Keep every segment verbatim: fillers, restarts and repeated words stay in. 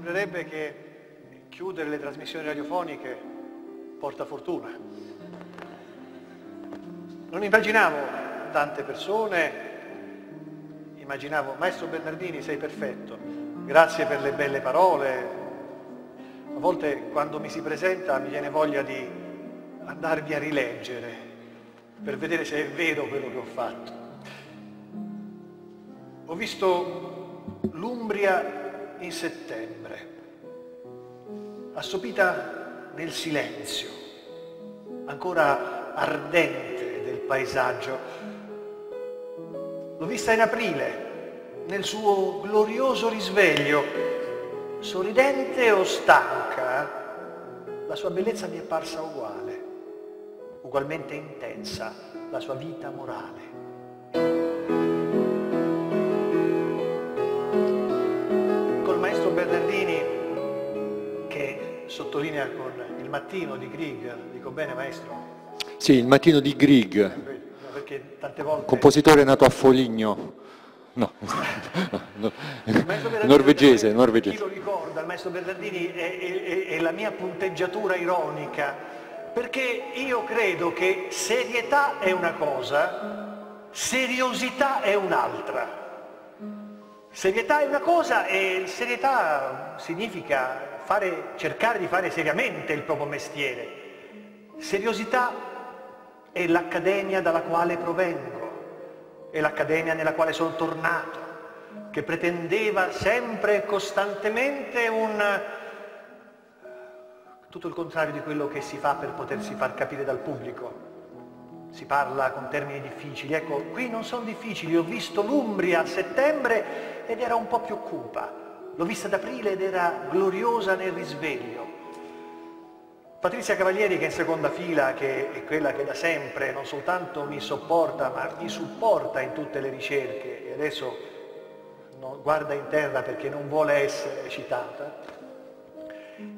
sembrerebbe che chiudere le trasmissioni radiofoniche porta fortuna. Non immaginavo tante persone, immaginavo Maestro Bernardini, sei perfetto, grazie per le belle parole. A volte quando mi si presenta mi viene voglia di andarvi a rileggere per vedere se è vero quello che ho fatto. Ho visto l'Umbria in settembre, assopita nel silenzio, ancora ardente del paesaggio. L'ho vista in aprile, nel suo glorioso risveglio, sorridente o stanca, la sua bellezza mi è parsa uguale, ugualmente intensa la sua vita morale. Col maestro Bernardini, che sottolinea con il mattino di Grieg, dico bene maestro? Sì, il mattino di Grieg, perché tante volte... compositore nato a Foligno, no, no. norvegese, norvegese. Chi lo ricorda, il maestro Bernardini, è, è, è la mia punteggiatura ironica, perché io credo che serietà è una cosa, seriosità è un'altra. Serietà è una cosa e serietà significa... Fare, cercare di fare seriamente il proprio mestiere. Seriosità è l'accademia dalla quale provengo, è l'accademia nella quale sono tornato, che pretendeva sempre e costantemente un... tutto il contrario di quello che si fa per potersi far capire dal pubblico. Si parla con termini difficili, ecco, qui non sono difficili, ho visto l'Umbria a settembre ed era un po' più cupa. L'ho vista ad aprile ed era gloriosa nel risveglio. Patrizia Cavalieri, che è in seconda fila, che è quella che da sempre non soltanto mi sopporta, ma mi supporta in tutte le ricerche, e adesso guarda in terra perché non vuole essere citata.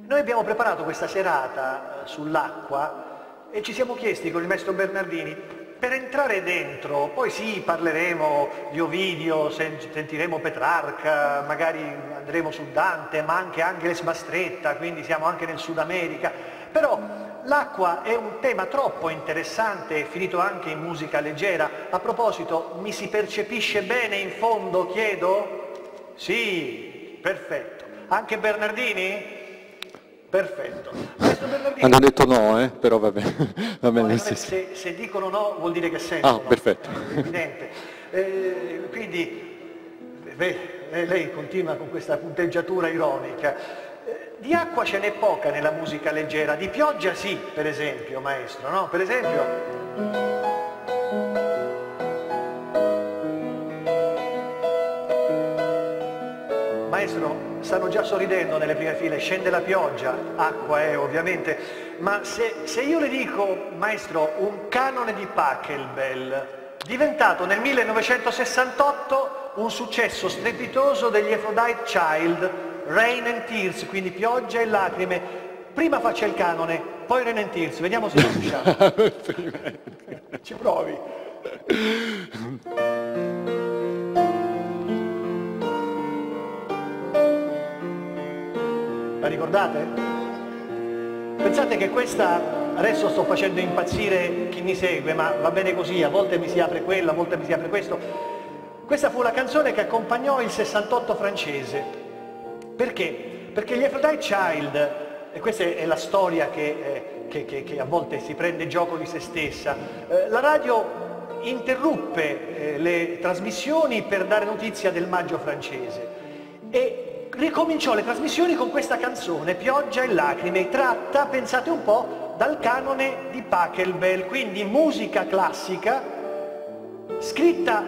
Noi abbiamo preparato questa serata sull'acqua e ci siamo chiesti con il maestro Bernardini, per entrare dentro, poi sì, parleremo di Ovidio, sentiremo Petrarca, magari andremo su Dante, ma anche Angeles Mastretta, quindi siamo anche nel Sud America. Però l'acqua è un tema troppo interessante, finito anche in musica leggera. A proposito, mi si percepisce bene in fondo, chiedo? Sì, perfetto. Anche Bernardini? Perfetto. Hanno detto no, eh? Però va bene. Va bene, no, sì, se, sì. Se dicono no vuol dire che sentono. Ah, perfetto. È evidente. Eh, quindi beh, lei continua con questa punteggiatura ironica. Eh, di acqua ce n'è poca nella musica leggera, di pioggia sì, per esempio, maestro, no? Per esempio... Maestro, stanno già sorridendo nelle prime file, scende la pioggia, acqua è ovviamente, ma se, se io le dico, maestro, un canone di Pachelbel, diventato nel millenovecentosessantotto un successo strepitoso degli Aphrodite's Child, Rain and Tears, quindi pioggia e lacrime, prima faccia il canone, poi Rain and Tears, vediamo se lo riusciamo. Ci provi. La ricordate? Pensate che questa, adesso sto facendo impazzire chi mi segue, ma va bene così, a volte mi si apre quella, a volte mi si apre questo. Questa fu la canzone che accompagnò il sessantotto francese. Perché? Perché gli Aphrodite's Child, e questa è la storia che, eh, che, che, che a volte si prende gioco di se stessa, eh, la radio interruppe eh, le trasmissioni per dare notizia del maggio francese. E ricominciò le trasmissioni con questa canzone, Pioggia e lacrime, tratta, pensate un po', dal canone di Pachelbel, quindi musica classica scritta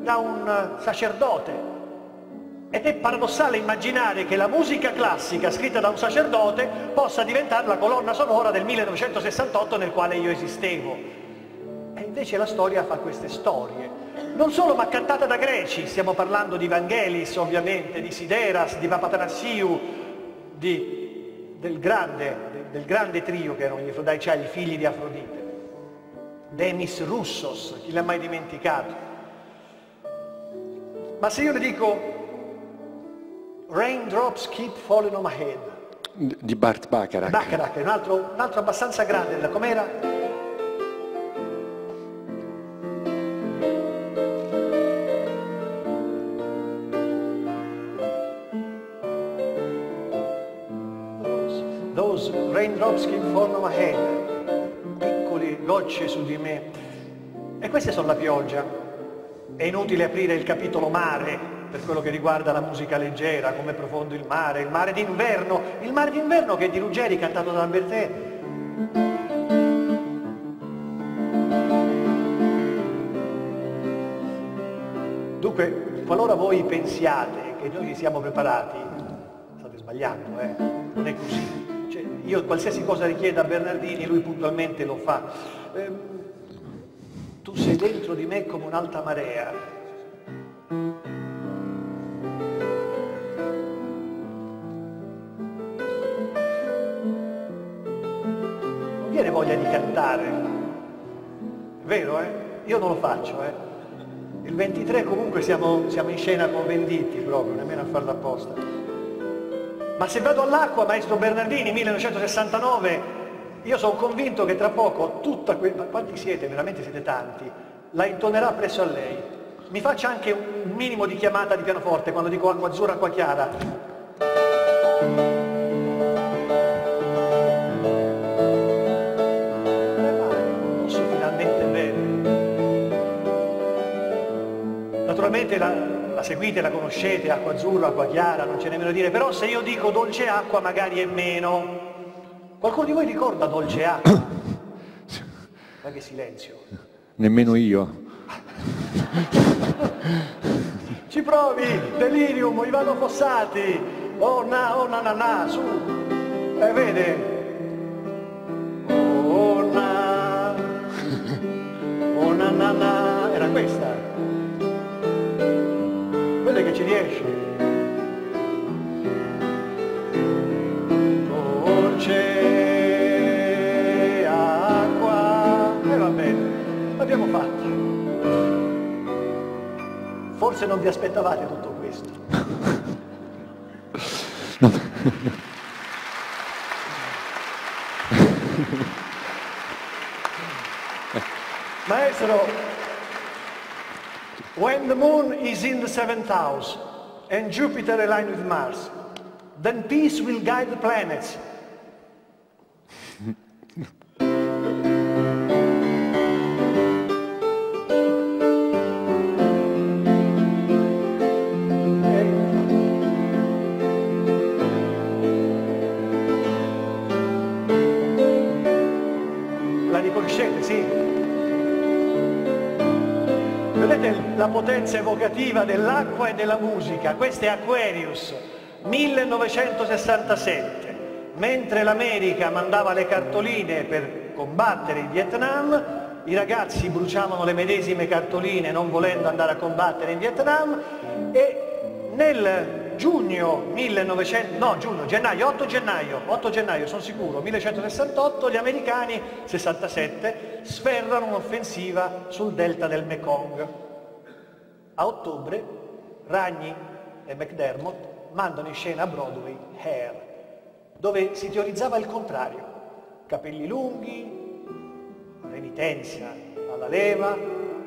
da un sacerdote. Ed è paradossale immaginare che la musica classica scritta da un sacerdote possa diventare la colonna sonora del millenovecentosessantotto nel quale io esistevo. E invece la storia fa queste storie, non solo ma cantata da greci, stiamo parlando di Vangelis ovviamente, di Sideras, di Vapatanassiu, di, del, grande, del grande trio che erano gli Aphrodite's Child, i figli di Afrodite, Demis Russos, chi l'ha mai dimenticato? Ma se io le dico Raindrops keep falling on my head. Di Burt Bacharach. Bacharach, un altro, un altro abbastanza grande, com'era? Those raindrops keep falling on my head. Piccoli gocce su di me. E queste sono la pioggia. È inutile aprire il capitolo mare per quello che riguarda la musica leggera, come profondo il mare, il mare d'inverno, il mare d'inverno che è di Ruggeri, cantato da Lambertè. Dunque, qualora voi pensiate che noi ci siamo preparati, state sbagliando, eh? Non è così. Cioè, io qualsiasi cosa richieda a Bernardini, lui puntualmente lo fa. Eh, tu sei dentro di me come un'alta marea. Viene voglia di cantare, è vero, eh? Io non lo faccio, eh? Il ventitré comunque siamo, siamo in scena con Venditti proprio, nemmeno a farla apposta. Ma se vado all'acqua, maestro Bernardini, millenovecentosessantanove, io sono convinto che tra poco tutta quella, quanti siete, veramente siete tanti, la intonerà presso a lei. Mi faccia anche un minimo di chiamata di pianoforte quando dico acqua azzurra, acqua chiara. Naturalmente la, la seguite, la conoscete, acqua azzurra, acqua chiara, non c'è nemmeno a dire, però se io dico dolce acqua magari è meno. Qualcuno di voi ricorda dolce acqua? Ma che silenzio. Nemmeno io. Ci provi, Delirium, Ivano Fossati, oh na, oh na na na, su, eh, vede. Oh na, oh na na na, era questa. Che ci riesce. Dolce acqua. E va bene, l'abbiamo fatta. Forse non vi aspettavate tutto questo. Maestro, when the moon is in the seventh house and Jupiter aligned with Mars, then peace will guide the planets. La riconoscete, sì? Vedete la potenza evocativa dell'acqua e della musica. Questo è Aquarius, millenovecentosessantasette. Mentre l'America mandava le cartoline per combattere in Vietnam, i ragazzi bruciavano le medesime cartoline non volendo andare a combattere in Vietnam, e nel giugno millenovecento... no, giugno, gennaio, otto gennaio, otto gennaio sono sicuro, millecentosessantotto, gli americani, sessantasette, sferrano un'offensiva sul delta del Mekong. A ottobre Ragni e McDermott mandano in scena a Broadway Hair, dove si teorizzava il contrario: capelli lunghi, renitenza alla leva,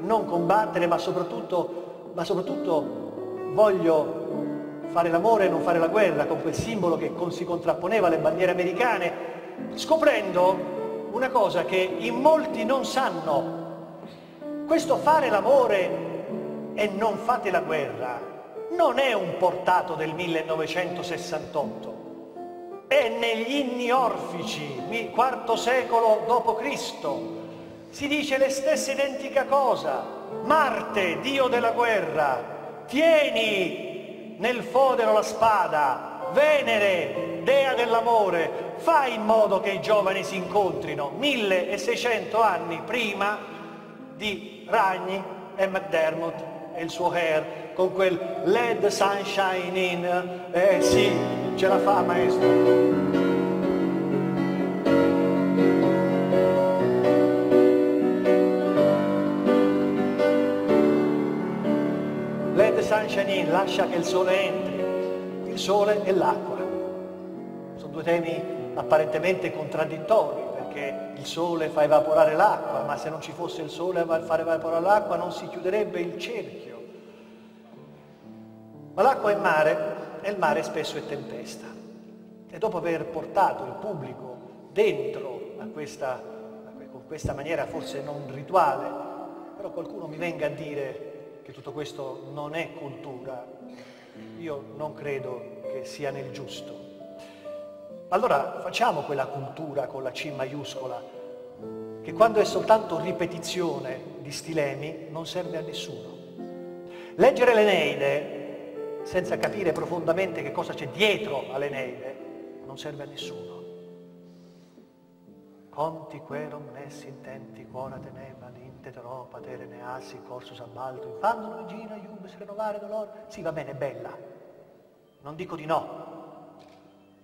non combattere, ma soprattutto, ma soprattutto voglio fare l'amore e non fare la guerra, con quel simbolo che si contrapponeva alle bandiere americane, scoprendo una cosa che in molti non sanno: questo fare l'amore e non fate la guerra non è un portato del millenovecentosessantotto, è negli inni orfici, quarto secolo dopo Cristo si dice le stesse identica cosa. Marte, dio della guerra, tieni nel fodero la spada. Venere, dea dell'amore, fai in modo che i giovani si incontrino. Milleseicento anni prima di Ragni e McDermott e il suo Hair, con quel Let the Sunshine In. Eh sì, ce la fa, maestro. Let the Sunshine In, lascia che il sole entri. il sole e l'acqua. Sono due temi apparentemente contraddittori, perché il sole fa evaporare l'acqua, ma se non ci fosse il sole a far evaporare l'acqua non si chiuderebbe il cerchio. Ma l'acqua è mare, e il mare spesso è tempesta. E dopo aver portato il pubblico dentro a questa, con questa maniera forse non rituale, però qualcuno mi venga a dire che tutto questo non è cultura, io non credo che sia nel giusto. Allora facciamo quella cultura con la C maiuscola, che quando è soltanto ripetizione di stilemi non serve a nessuno. Leggere l'Eneide senza capire profondamente che cosa c'è dietro all'Eneide non serve a nessuno. Conti querum messi intenti quora teneva l'intetero patere neassi corsus abbalto infando regina iubes renovare dolore. Sì, va bene, bella, non dico di no.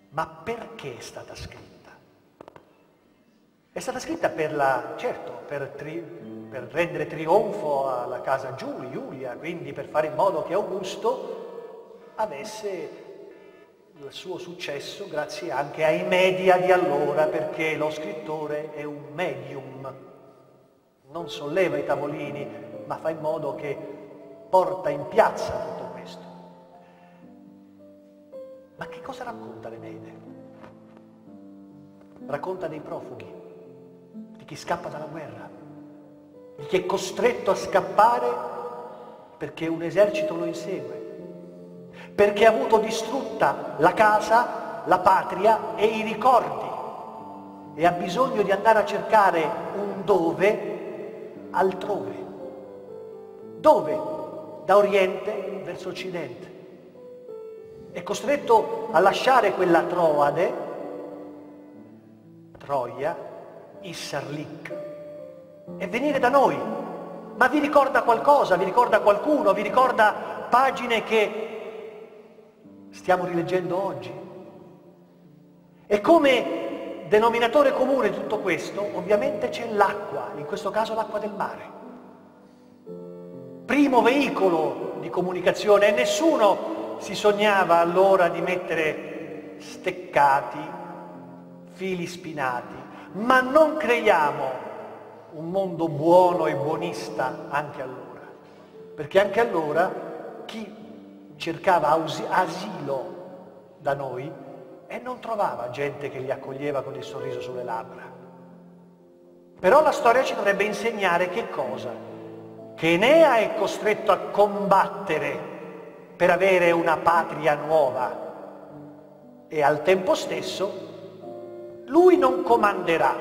Ma perché è stata scritta? È stata scritta per la, certo, per, tri, per rendere trionfo alla casa Giulia, Giulia, quindi per fare in modo che Augusto avesse il suo successo grazie anche ai media di allora, perché lo scrittore è un medium, non solleva i tavolini, ma fa in modo che porta in piazza tutto. Ma che cosa racconta l'Eneide? Racconta dei profughi, di chi scappa dalla guerra, di chi è costretto a scappare perché un esercito lo insegue, perché ha avuto distrutta la casa, la patria e i ricordi e ha bisogno di andare a cercare un dove altrove. Dove? Da oriente verso occidente. È costretto a lasciare quella Troade, Troia, Issarlik, e venire da noi. Ma vi ricorda qualcosa, vi ricorda qualcuno, vi ricorda pagine che stiamo rileggendo oggi? E come denominatore comune di tutto questo, ovviamente c'è l'acqua, in questo caso l'acqua del mare. Primo veicolo di comunicazione, e nessuno si sognava allora di mettere steccati, fili spinati, ma non creiamo un mondo buono e buonista anche allora, perché anche allora chi cercava asilo da noi e non trovava gente che li accoglieva con il sorriso sulle labbra. Però la storia ci dovrebbe insegnare che cosa? Che Enea è costretto a combattere per avere una patria nuova, e al tempo stesso lui non comanderà,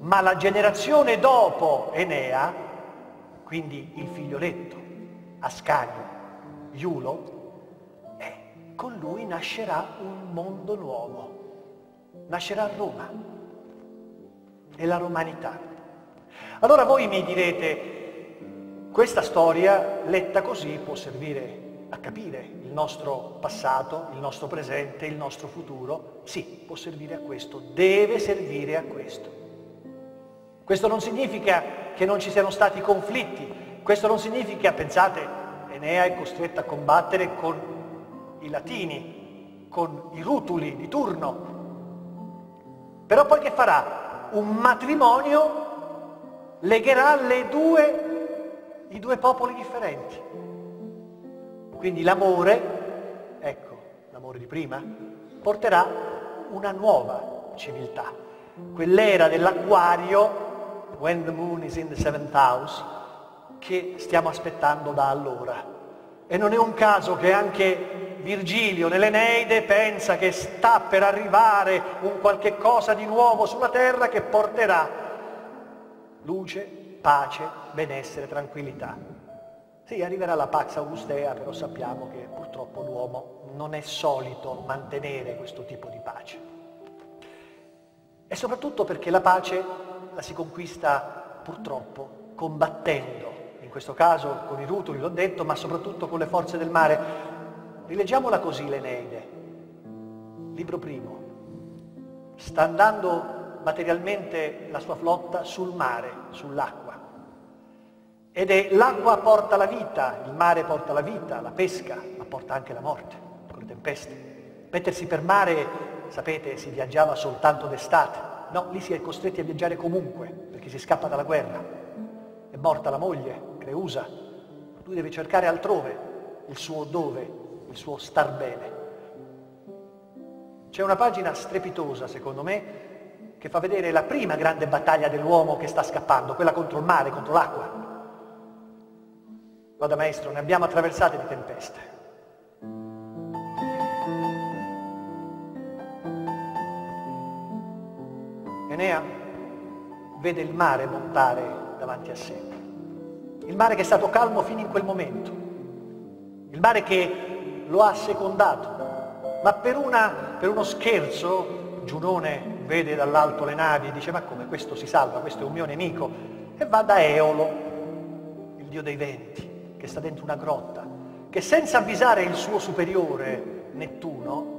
ma la generazione dopo Enea, quindi il figlioletto, Ascanio, Iulo, eh, con lui nascerà un mondo nuovo, nascerà Roma e la romanità. Allora voi mi direte, questa storia letta così può servire a capire il nostro passato, il nostro presente, il nostro futuro. Sì, può servire a questo, deve servire a questo. Questo non significa che non ci siano stati conflitti, questo non significa, pensate, Enea è costretta a combattere con i Latini, con i Rutuli di turno. Però poi che farà? Un matrimonio legherà le due, i due popoli differenti. Quindi l'amore, ecco, l'amore di prima, porterà una nuova civiltà. Quell'era dell'acquario, when the moon is in the seventh house, che stiamo aspettando da allora. E non è un caso che anche Virgilio nell'Eneide pensa che sta per arrivare un qualche cosa di nuovo sulla terra che porterà luce, pace, benessere, tranquillità. Sì, arriverà la Pax Augustea, però sappiamo che purtroppo l'uomo non è solito mantenere questo tipo di pace. E soprattutto perché la pace la si conquista purtroppo combattendo, in questo caso con i Rutuli, l'ho detto, ma soprattutto con le forze del mare. Rileggiamola così l'Eneide, libro primo. Sta andando materialmente la sua flotta sul mare, sull'acqua. Ed è l'acqua porta la vita, il mare porta la vita, la pesca, ma porta anche la morte. tempeste. Mettersi per mare, sapete, si viaggiava soltanto d'estate. No, lì si è costretti a viaggiare comunque, perché si scappa dalla guerra. È morta la moglie, Creusa. Lui deve cercare altrove il suo dove, il suo star bene. C'è una pagina strepitosa, secondo me, che fa vedere la prima grande battaglia dell'uomo che sta scappando, quella contro il mare, contro l'acqua. Guarda maestro, ne abbiamo attraversate di tempeste. Enea vede il mare montare davanti a sé. Il mare che è stato calmo fino in quel momento. Il mare che lo ha assecondato. Ma per, una, per uno scherzo, Giunone vede dall'alto le navi e dice: ma come, questo si salva, questo è un mio nemico. E va da Eolo, il dio dei venti, che sta dentro una grotta, che senza avvisare il suo superiore Nettuno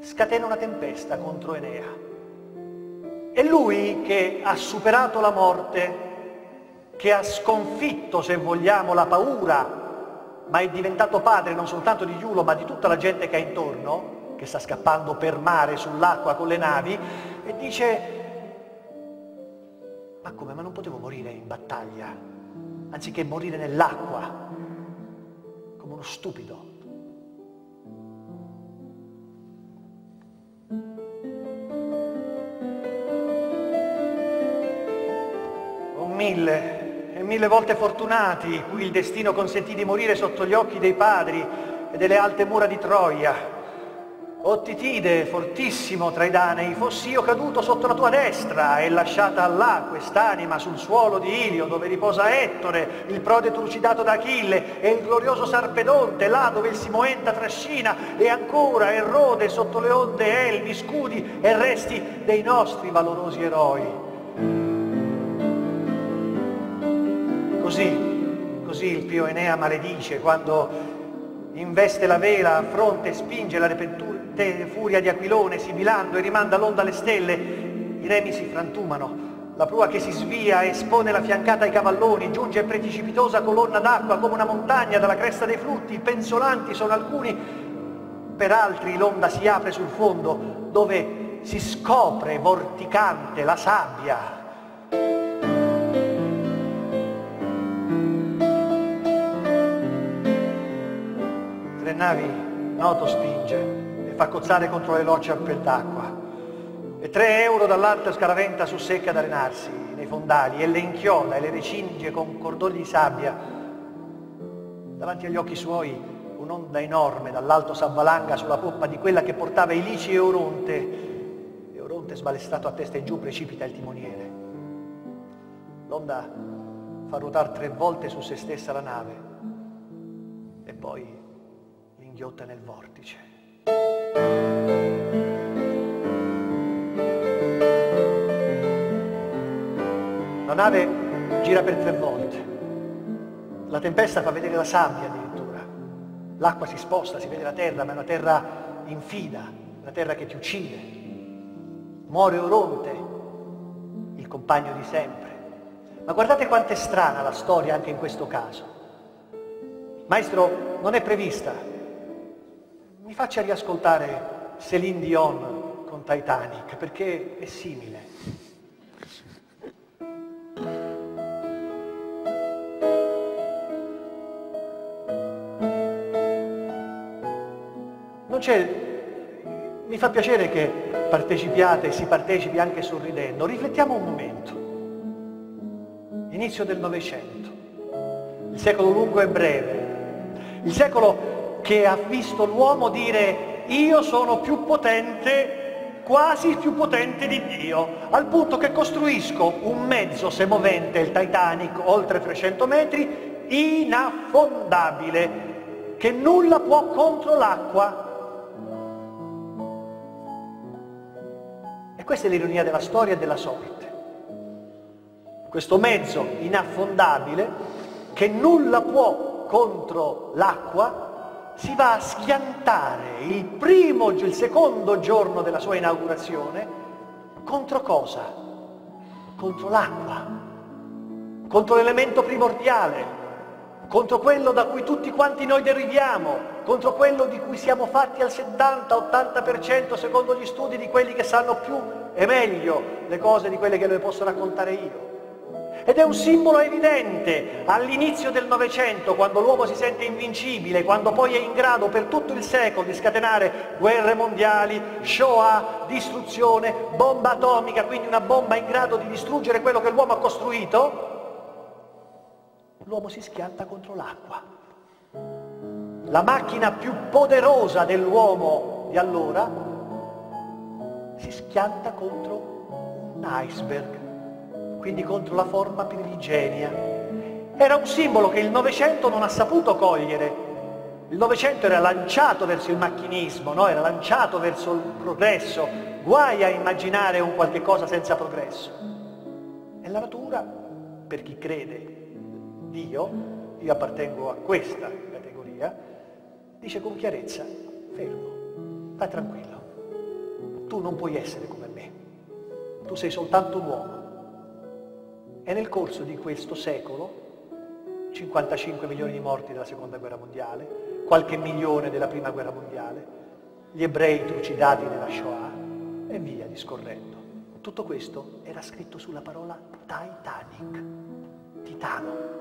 scatena una tempesta contro Enea. È lui che ha superato la morte, che ha sconfitto, se vogliamo, la paura, ma è diventato padre non soltanto di Iulo ma di tutta la gente che è intorno, che sta scappando per mare, sull'acqua, con le navi, e dice: ma come, ma non potevo morire in battaglia, anziché morire nell'acqua, come uno stupido. Con mille e mille volte fortunati, cui il destino consentì di morire sotto gli occhi dei padri e delle alte mura di Troia, o Titide, fortissimo tra i Danei, fossi io caduto sotto la tua destra e lasciata là quest'anima sul suolo di Ilio, dove riposa Ettore, il prode trucidato da Achille, e il glorioso Sarpedonte, là dove il Simoenta trascina, e ancora Erode sotto le onde elmi, scudi e resti dei nostri valorosi eroi. Così, così il pio Enea maledice quando investe la vela a fronte, spinge la repentura furia di Aquilone sibilando e rimanda l'onda alle stelle. I remi si frantumano, la prua che si svia espone la fiancata ai cavalloni, giunge precipitosa colonna d'acqua come una montagna dalla cresta dei frutti, penzolanti sono alcuni, per altri l'onda si apre sul fondo dove si scopre vorticante la sabbia. Tre navi Noto spinge, fa cozzare contro le rocce a pel d'acqua, e tre euro dall'alto scaraventa su secca ad arenarsi nei fondali, e le inchiola e le recinge con cordoni di sabbia. Davanti agli occhi suoi un'onda enorme dall'alto s'avvalanga sulla poppa di quella che portava Ilice e Euronte, e Euronte, sbalestato a testa in giù, precipita il timoniere. L'onda fa ruotare tre volte su se stessa la nave e poi l'inghiotta nel vortice. La nave gira per tre volte, la tempesta fa vedere la sabbia addirittura, l'acqua si sposta, si vede la terra, ma è una terra infida, una terra che ti uccide. Muore Euronte, il compagno di sempre. Ma guardate quanto è strana la storia anche in questo caso. Maestro, non è prevista. Mi faccia riascoltare Céline Dion con Titanic, perché è simile. Cioè, mi fa piacere che partecipiate e si partecipi anche sorridendo. Riflettiamo un momento. Inizio del Novecento. Il secolo lungo e breve. Il secolo che ha visto l'uomo dire: io sono più potente, quasi più potente di Dio, al punto che costruisco un mezzo semovente, il Titanic, oltre trecento metri, inaffondabile, che nulla può contro l'acqua. Questa è l'ironia della storia e della sorte. Questo mezzo inaffondabile, che nulla può contro l'acqua, si va a schiantare il primo, il secondo giorno della sua inaugurazione contro cosa? Contro l'acqua, contro l'elemento primordiale, contro quello da cui tutti quanti noi deriviamo, contro quello di cui siamo fatti al settanta ottanta per cento secondo gli studi di quelli che sanno più e meglio le cose di quelle che le posso raccontare io. Ed è un simbolo evidente all'inizio del Novecento, quando l'uomo si sente invincibile, quando poi è in grado per tutto il secolo di scatenare guerre mondiali, Shoah, distruzione, bomba atomica, quindi una bomba in grado di distruggere quello che l'uomo ha costruito, l'uomo si schianta contro l'acqua. La macchina più poderosa dell'uomo di allora si schianta contro un iceberg, quindi contro la forma primigenea. Era un simbolo che il Novecento non ha saputo cogliere. Il Novecento era lanciato verso il macchinismo, no? Era lanciato verso il progresso. Guai a immaginare un qualche cosa senza progresso. E la natura, per chi crede Dio, io appartengo a questa categoria, dice con chiarezza: fermo, vai tranquillo, tu non puoi essere come me, tu sei soltanto un uomo. E nel corso di questo secolo, cinquantacinque milioni di morti della seconda guerra mondiale, qualche milione della prima guerra mondiale, gli ebrei trucidati nella Shoah e via discorrendo. Tutto questo era scritto sulla parola Titanic, Titano.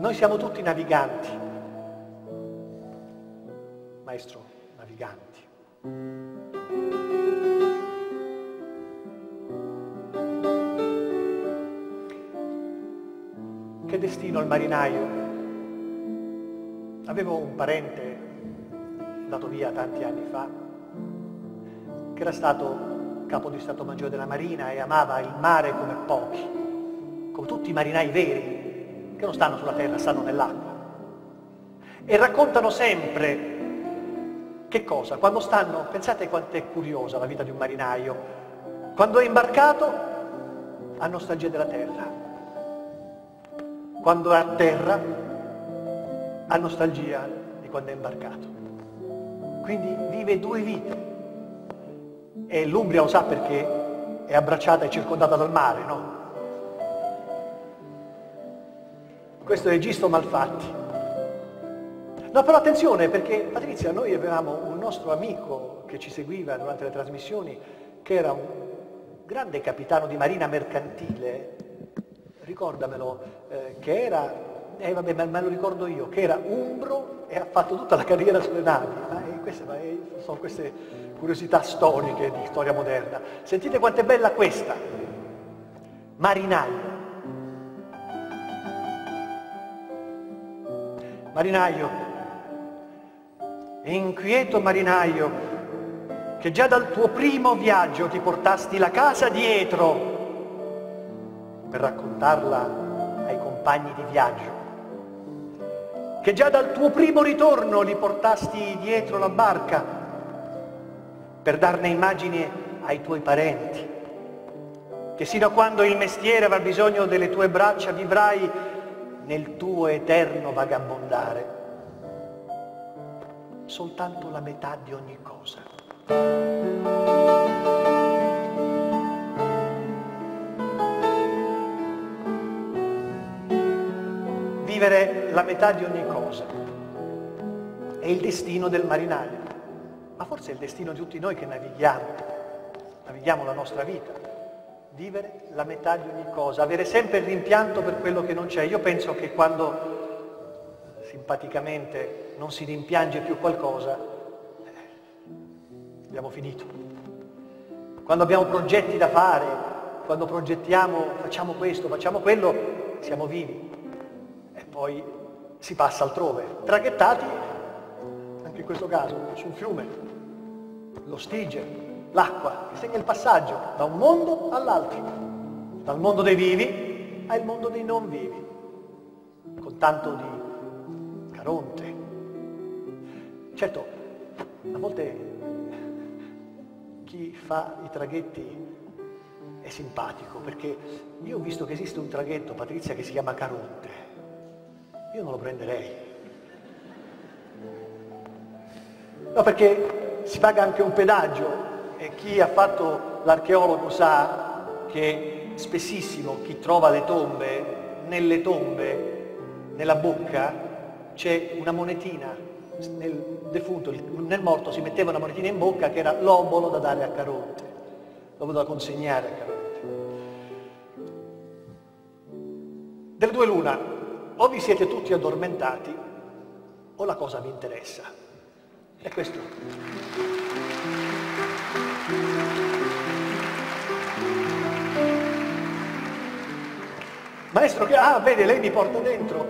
Noi siamo tutti naviganti, maestro, naviganti. Che destino il marinaio? Avevo un parente, andato via tanti anni fa, che era stato capo di Stato Maggiore della Marina e amava il mare come pochi, come tutti i marinai veri, che non stanno sulla terra, stanno nell'acqua. E raccontano sempre che cosa? Quando stanno, pensate quanto è curiosa la vita di un marinaio, quando è imbarcato ha nostalgia della terra, quando è a terra ha nostalgia di quando è imbarcato. Quindi vive due vite. E l'Umbria lo sa perché è abbracciata e circondata dal mare, no? Questo è Egisto Malfatti. No, però attenzione, perché Patrizia, noi avevamo un nostro amico che ci seguiva durante le trasmissioni, che era un grande capitano di marina mercantile, ricordamelo, eh, che era, eh vabbè, ma, ma lo ricordo io, che era umbro e ha fatto tutta la carriera sulle navi. Ma è, queste, ma è, sono queste curiosità storiche di storia moderna. Sentite quanto è bella questa. Marinaio. Marinaio, inquieto marinaio, che già dal tuo primo viaggio ti portasti la casa dietro per raccontarla ai compagni di viaggio, che già dal tuo primo ritorno li portasti dietro la barca per darne immagine ai tuoi parenti, che sino a quando il mestiere avrà bisogno delle tue braccia vivrai nel tuo eterno vagabondare. Soltanto la metà di ogni cosa. Vivere la metà di ogni cosa è il destino del marinaio, ma forse è il destino di tutti noi che navighiamo, navighiamo la nostra vita. Vivere la metà di ogni cosa, avere sempre il rimpianto per quello che non c'è. Io penso che quando simpaticamente non si rimpiange più qualcosa, eh, abbiamo finito. Quando abbiamo progetti da fare, quando progettiamo facciamo questo, facciamo quello, siamo vivi e poi si passa altrove, traghettati anche in questo caso su un fiume, lo Stige, l'acqua che segna il passaggio da un mondo all'altro, dal mondo dei vivi al mondo dei non vivi, con tanto di Caronte. Certo, a volte chi fa i traghetti è simpatico, perché io ho visto che esiste un traghetto, Patrizia, che si chiama Caronte. Io non lo prenderei. No, perché si paga anche un pedaggio e chi ha fatto l'archeologo sa che spessissimo chi trova le tombe, nelle tombe, nella bocca, c'è una monetina. Nel defunto, nel morto, si metteva una monetina in bocca che era l'obolo da dare a Caronte, l'obolo da consegnare a Caronte. Delle due l'una, o vi siete tutti addormentati o la cosa vi interessa. E questo. Maestro, che... ah, vede, lei mi porta dentro.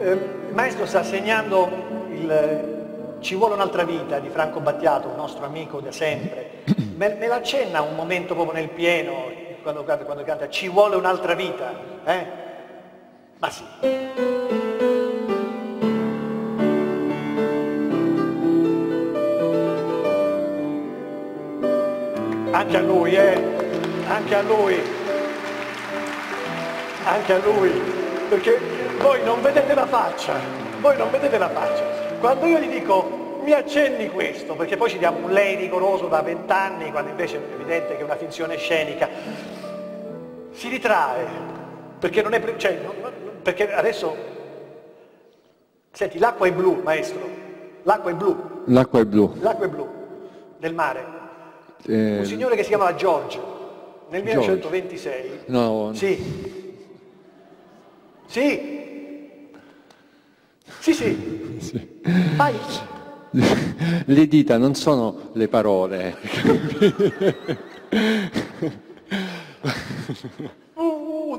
Eh, il maestro sta segnando... Il, Ci vuole un'altra vita di Franco Battiato, un nostro amico da sempre. Me, me l'accenna un momento proprio nel pieno, quando canta, quando canta Ci vuole un'altra vita, eh? Ma sì. Anche a lui, eh? Anche a lui. Anche a lui. Perché voi non vedete la faccia, voi non vedete la faccia. Quando io gli dico, mi accenni questo, perché poi ci diamo un lei rigoroso da vent'anni, quando invece è evidente che è una finzione scenica, si ritrae, perché non è... Pre cioè, non, perché adesso... Senti, l'acqua è blu, maestro. L'acqua è blu. L'acqua è blu. L'acqua è blu, del mare. Eh... Un signore che si chiamava Giorgio, nel millenovecentoventisei. No. Sì. Sì. Sì, sì, sì. Vai. Le dita non sono le parole. uh,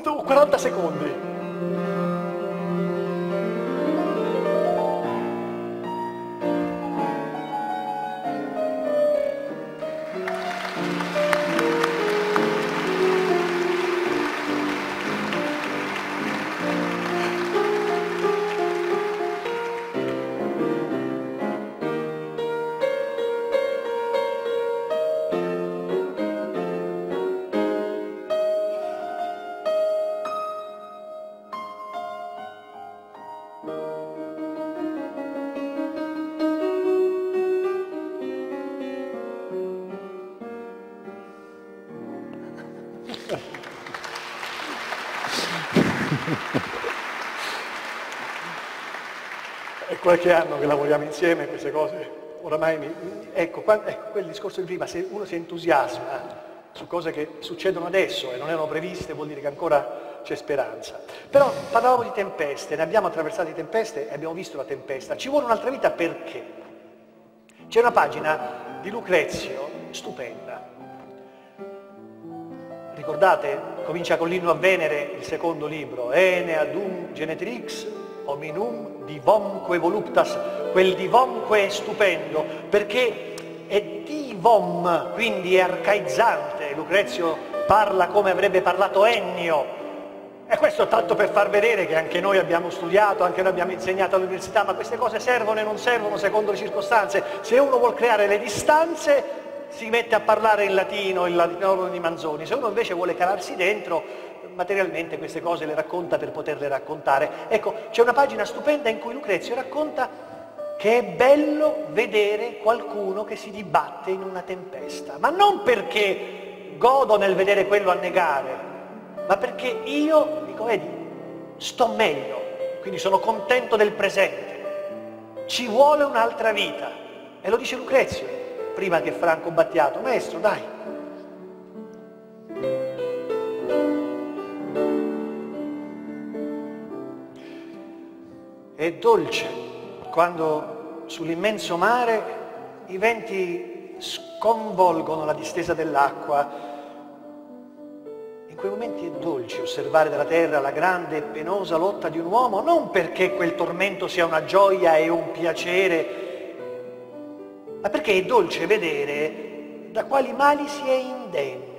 uh, quaranta secondi. Qualche anno che lavoriamo insieme queste cose, oramai mi... Ecco, quando, ecco, quel discorso di prima, se uno si entusiasma su cose che succedono adesso e non erano previste, vuol dire che ancora c'è speranza. Però parlavamo di tempeste, ne abbiamo attraversate tempeste e abbiamo visto la tempesta. Ci vuole un'altra vita perché? C'è una pagina di Lucrezio stupenda. Ricordate? Comincia con l'inno a Venere, il secondo libro. Ene adum genetrix hominum divomque voluptas, quel divomque è stupendo perché è divom, quindi è arcaizzante. Lucrezio parla come avrebbe parlato Ennio, e questo tanto per far vedere che anche noi abbiamo studiato, anche noi abbiamo insegnato all'università, ma queste cose servono e non servono secondo le circostanze. Se uno vuol creare le distanze si mette a parlare in latino, il latino di Manzoni. Se uno invece vuole calarsi dentro materialmente, queste cose le racconta per poterle raccontare. Ecco, c'è una pagina stupenda in cui Lucrezio racconta che è bello vedere qualcuno che si dibatte in una tempesta, ma non perché godo nel vedere quello annegare, ma perché io dico, vedi, sto meglio, quindi sono contento del presente. Ci vuole un'altra vita, e lo dice Lucrezio prima che Franco Battiato. Maestro, dai. È dolce quando sull'immenso mare i venti sconvolgono la distesa dell'acqua. In quei momenti è dolce osservare dalla terra la grande e penosa lotta di un uomo, non perché quel tormento sia una gioia e un piacere, ma perché è dolce vedere da quali mali si è indenni.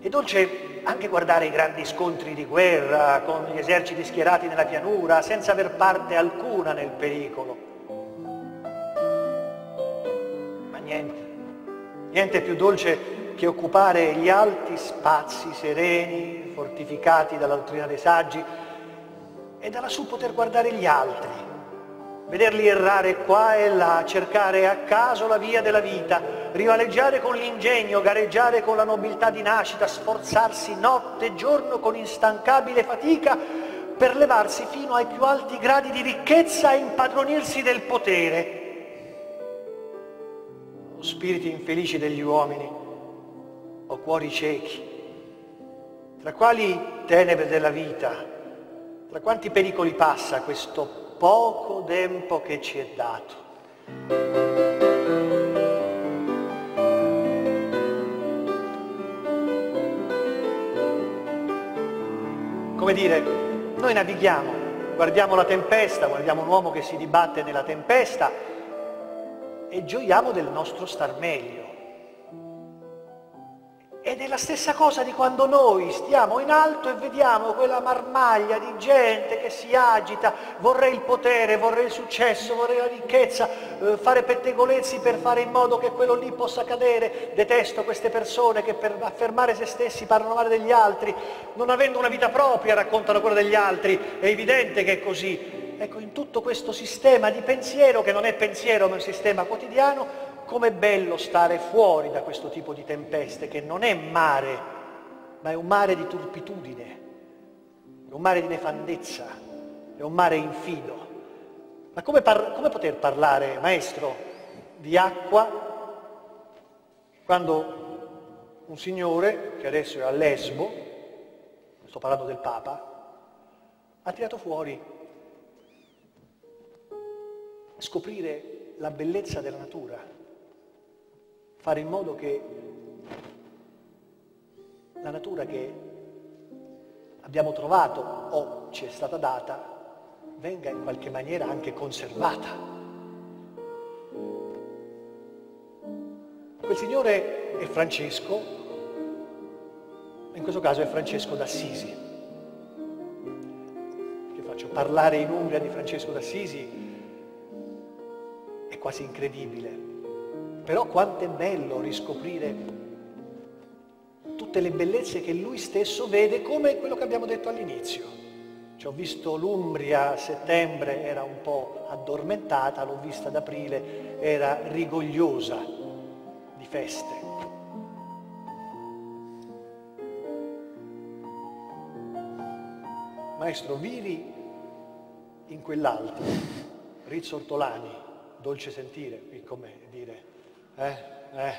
È dolce anche guardare i grandi scontri di guerra con gli eserciti schierati nella pianura senza aver parte alcuna nel pericolo. Ma niente, niente è più dolce che occupare gli alti spazi sereni, fortificati dalla dottrina dei saggi, e da lassù poter guardare gli altri, vederli errare qua e là, cercare a caso la via della vita, rivaleggiare con l'ingegno, gareggiare con la nobiltà di nascita, sforzarsi notte e giorno con instancabile fatica per levarsi fino ai più alti gradi di ricchezza e impadronirsi del potere. O spiriti infelici degli uomini, o cuori ciechi, tra quali tenebre della vita, tra quanti pericoli passa questo poco tempo che ci è dato. Come dire, noi navighiamo, guardiamo la tempesta, guardiamo un uomo che si dibatte nella tempesta e gioiamo del nostro star meglio. Ed è la stessa cosa di quando noi stiamo in alto e vediamo quella marmaglia di gente che si agita, vorrei il potere, vorrei il successo, vorrei la ricchezza, eh, fare pettegolezzi per fare in modo che quello lì possa cadere, detesto queste persone che per affermare se stessi parlano male degli altri, non avendo una vita propria raccontano quella degli altri, è evidente che è così. Ecco, in tutto questo sistema di pensiero, che non è pensiero ma è un sistema quotidiano, com'è bello stare fuori da questo tipo di tempeste, che non è mare, ma è un mare di turpitudine, è un mare di nefandezza, è un mare infido. Ma come, par- come poter parlare, maestro, di acqua quando un signore, che adesso è a Lesbo, sto parlando del Papa, ha tirato fuori scoprire la bellezza della natura, fare in modo che la natura che abbiamo trovato o ci è stata data venga in qualche maniera anche conservata. Quel signore è Francesco, in questo caso è Francesco d'Assisi. Che faccio parlare in Umbria di Francesco d'Assisi è quasi incredibile. Però quanto è bello riscoprire tutte le bellezze che lui stesso vede, come quello che abbiamo detto all'inizio. Cioè, ho visto l'Umbria a settembre, era un po' addormentata, l'ho vista ad aprile, era rigogliosa di feste. Maestro, Viri in quell'altro, Rizzo Ortolani, Dolce Sentire, qui com'è dire... Eh, eh.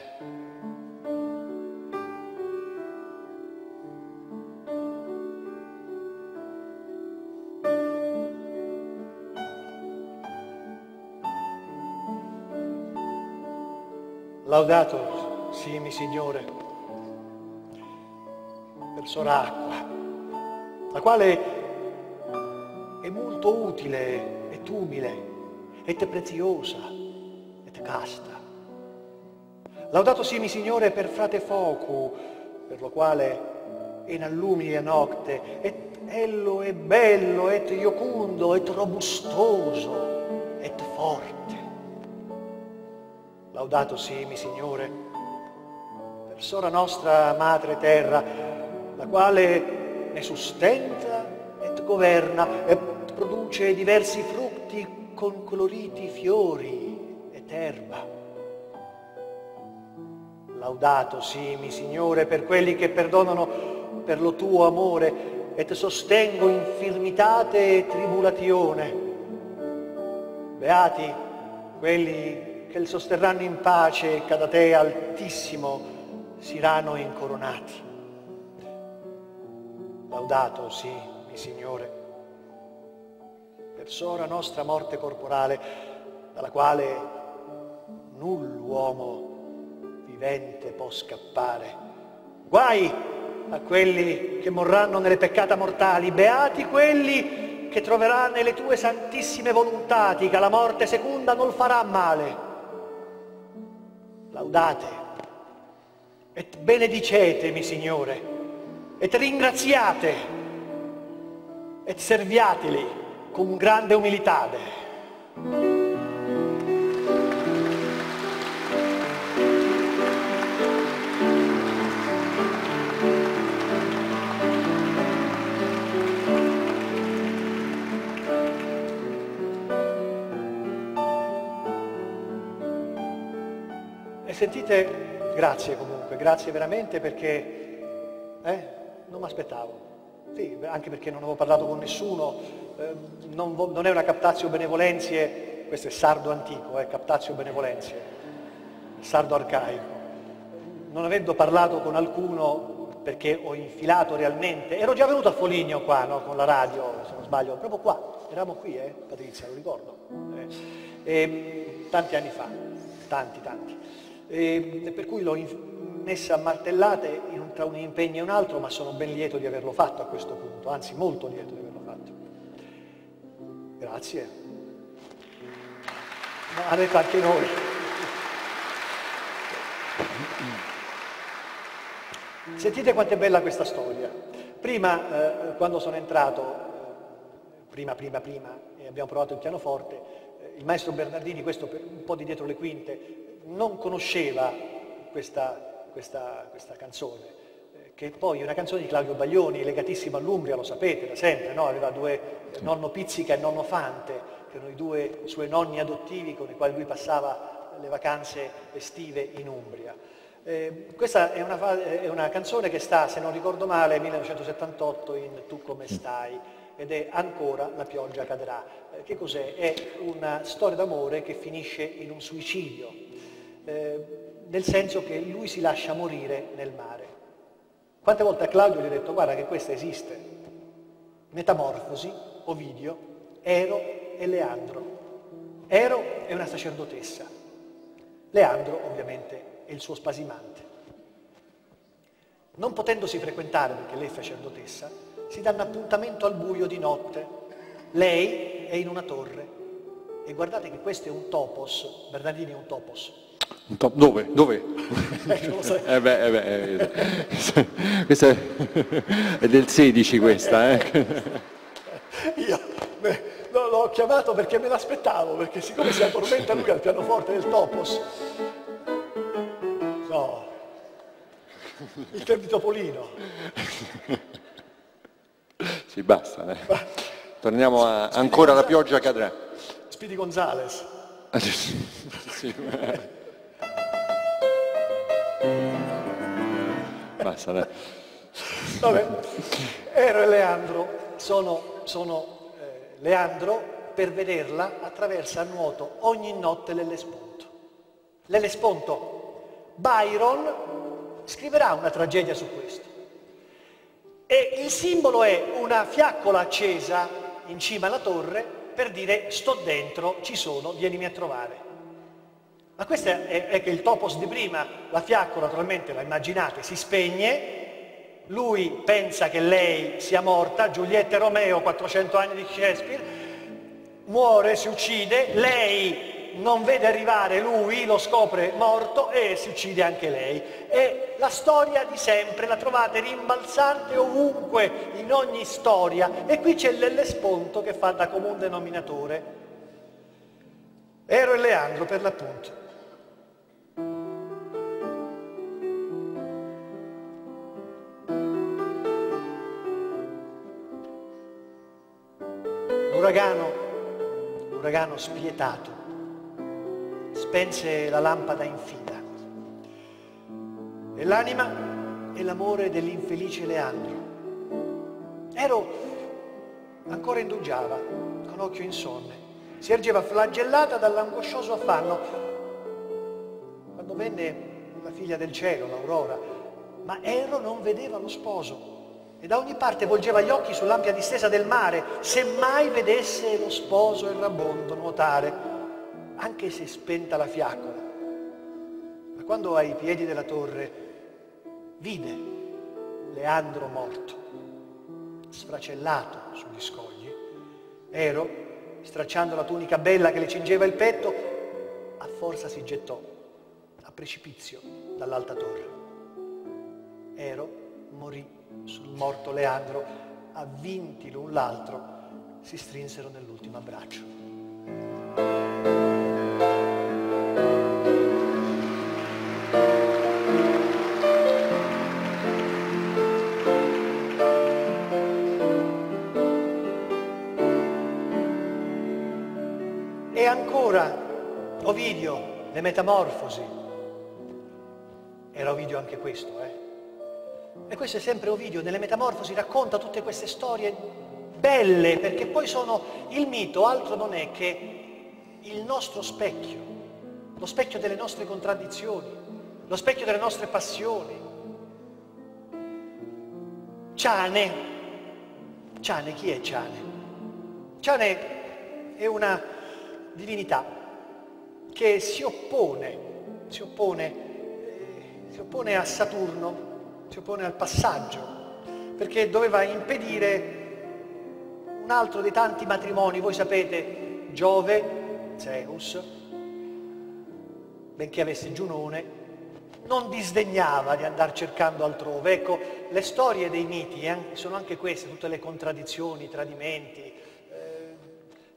Laudato sii mi Signore per sora acqua, la quale è molto utile et umile et preziosa et casta. Laudato sii mi Signore per frate focu, per lo quale en allumine nocte, et ello è bello, et iocundo, et robustoso, et forte. Laudato sii mi Signore per sora nostra madre terra, la quale ne sustenta, et governa, et produce diversi frutti con coloriti fiori, et erba. Laudato sii mi Signore per quelli che perdonano per lo tuo amore et sostengo infirmitate e tribulatione. Beati quelli che il sosterranno in pace e cada te altissimo siranno incoronati. Laudato sii mi Signore per sora nostra morte corporale, dalla quale null'uomo vivente può scappare. Guai a quelli che morranno nelle peccata mortali, beati quelli che troveranno nelle tue santissime volontati, che la morte seconda non farà male. Laudate et benedicetemi Signore, et ringraziate et serviateli con grande umilità. E sentite, grazie comunque, grazie veramente perché eh, non mi aspettavo. Sì, anche perché non avevo parlato con nessuno, eh, non, non è una captatio benevolenzie, questo è sardo antico, è eh, captatio benevolenzie, sardo arcaico. Non avendo parlato con alcuno, perché ho infilato realmente, ero già venuto a Foligno qua, no? Con la radio, se non sbaglio, proprio qua, eravamo qui, eh, Patrizia, lo ricordo, eh, e, tanti anni fa, tanti, tanti, e, e per cui l'ho messa a martellate in un, tra un impegno e un altro, ma sono ben lieto di averlo fatto a questo punto, anzi molto lieto di averlo fatto. Grazie. Ma avete anche noi. Sentite quant'è bella questa storia. Prima, eh, quando sono entrato, eh, prima, prima, prima, e abbiamo provato il pianoforte, eh, il maestro Bernardini, questo per un po' di dietro le quinte, non conosceva questa, questa, questa canzone, eh, che poi è una canzone di Claudio Baglioni, legatissima all'Umbria, lo sapete da sempre, no? Aveva due, eh, nonno Pizzica e nonno Fante, che erano i due suoi nonni adottivi con i quali lui passava le vacanze estive in Umbria. Eh, questa è una, è una canzone che sta, se non ricordo male, millenovecentosettantotto in Tu come stai, ed è Ancora la pioggia cadrà. Eh, che cos'è? È una storia d'amore che finisce in un suicidio, eh, nel senso che lui si lascia morire nel mare. Quante volte a Claudio gli ho detto guarda che questa esiste? Metamorfosi, Ovidio, Ero e Leandro. Ero è una sacerdotessa, Leandro ovviamente e il suo spasimante. Non potendosi frequentare, perché lei è sacerdotessa, si danno appuntamento al buio di notte. Lei è in una torre. E guardate che questo è un topos, Bernardini è un topos. Un top, dove? Dove? eh, lo so. eh beh, eh beh, eh. Questa è, è del sedici questa, eh. Io beh, no, l'ho chiamato perché me l'aspettavo, perché siccome si addormenta lui al pianoforte del topos, no, il termine topolino. Sì, basta. Eh. Torniamo a Speedy Ancora Gonzales. La pioggia cadrà. Speedy Gonzales. Sì, basta. Eh. Vabbè. Ero e Leandro sono, sono eh, Leandro per vederla attraversa a nuoto ogni notte l'Ellesponto. L'Ellesponto. Byron scriverà una tragedia su questo. E il simbolo è una fiaccola accesa in cima alla torre per dire sto dentro, ci sono, vienimi a trovare. Ma questo è, è che il topos di prima, la fiaccola naturalmente la immaginate, si spegne, lui pensa che lei sia morta, Giulietta e Romeo, quattrocento anni di Shakespeare, muore, si uccide, lei non vede arrivare lui, lo scopre morto e si uccide anche lei. È la storia di sempre, la trovate rimbalzante ovunque, in ogni storia. E qui c'è l'Ellesponto che fa da comune denominatore. Ero e Leandro per l'appunto. L'uragano, l'uragano spietato, spense la lampada infida e l'anima e l'amore dell'infelice Leandro. Ero ancora indugiava con occhio insonne, si ergeva flagellata dall'angoscioso affanno quando venne la figlia del cielo, l'Aurora, ma Ero non vedeva lo sposo e da ogni parte volgeva gli occhi sull'ampia distesa del mare, semmai vedesse lo sposo il rabondo nuotare, anche se spenta la fiaccola. Ma quando ai piedi della torre vide Leandro morto, sfracellato sugli scogli, Ero, stracciando la tunica bella che le cingeva il petto, a forza si gettò a precipizio dall'alta torre. Ero morì sul morto Leandro, avvinti l'un l'altro, si strinsero nell'ultimo abbraccio. Ovidio, le metamorfosi, Era Ovidio anche questo, eh? E questo è sempre Ovidio, nelle Metamorfosi racconta tutte queste storie belle, perché poi sono il mito, altro non è che il nostro specchio, lo specchio delle nostre contraddizioni, lo specchio delle nostre passioni. Ciane, Ciane, chi è Ciane? Ciane è una divinità che si oppone, si oppone si oppone a Saturno, si oppone al passaggio, perché doveva impedire un altro dei tanti matrimoni. Voi sapete, Giove, Zeus, benché avesse Giunone, non disdegnava di andare cercando altrove. Ecco, le storie dei miti eh, sono anche queste, tutte le contraddizioni, i tradimenti, eh,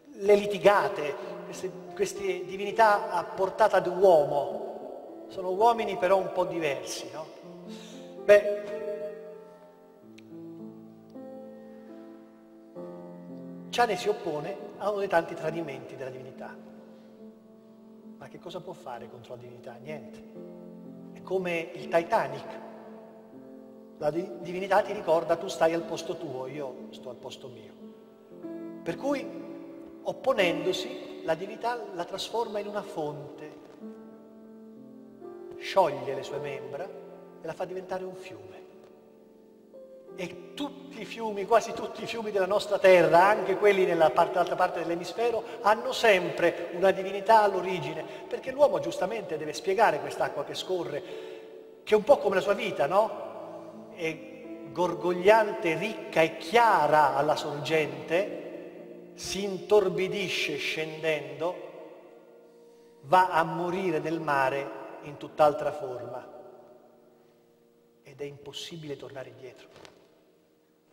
le litigate, queste, queste divinità a portata d'uomo. Sono uomini però un po' diversi, no? Beh, Ciane si oppone a uno dei tanti tradimenti della divinità. Ma che cosa può fare contro la divinità? Niente. È come il Titanic. La divinità ti ricorda: tu stai al posto tuo, io sto al posto mio. Per cui, opponendosi, la divinità la trasforma in una fonte. Scioglie le sue membra e la fa diventare un fiume. E tutti i fiumi, quasi tutti i fiumi della nostra terra, anche quelli nella parte, dall'altra parte dell'emisfero, hanno sempre una divinità all'origine, perché l'uomo giustamente deve spiegare quest'acqua che scorre, che è un po' come la sua vita, no? È gorgogliante, ricca e chiara alla sorgente, si intorbidisce scendendo, va a morire nel mare in tutt'altra forma, ed è impossibile tornare indietro,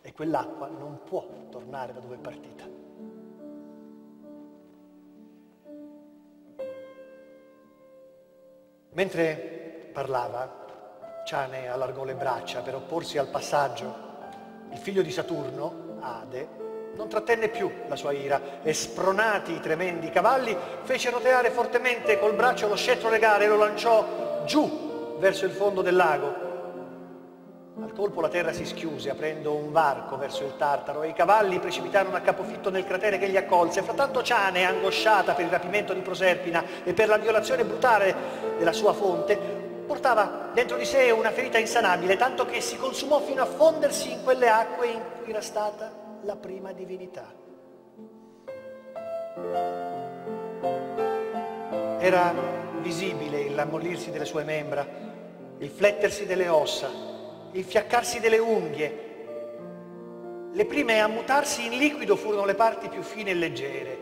e quell'acqua non può tornare da dove è partita. Mentre parlava, Ciane allargò le braccia per opporsi al passaggio. Il figlio di Saturno, Ade, non trattenne più la sua ira e, spronati i tremendi cavalli, fece roteare fortemente col braccio lo scettro regale e lo lanciò giù verso il fondo del lago. Al colpo la terra si schiuse, aprendo un varco verso il Tartaro, e i cavalli precipitarono a capofitto nel cratere che li accolse. Frattanto Ciane, angosciata per il rapimento di Proserpina e per la violazione brutale della sua fonte, portava dentro di sé una ferita insanabile, tanto che si consumò fino a fondersi in quelle acque in cui era stata la prima divinità. Era visibile il ammollirsi delle sue membra, il flettersi delle ossa, il fiaccarsi delle unghie. Le prime a mutarsi in liquido furono le parti più fine e leggere,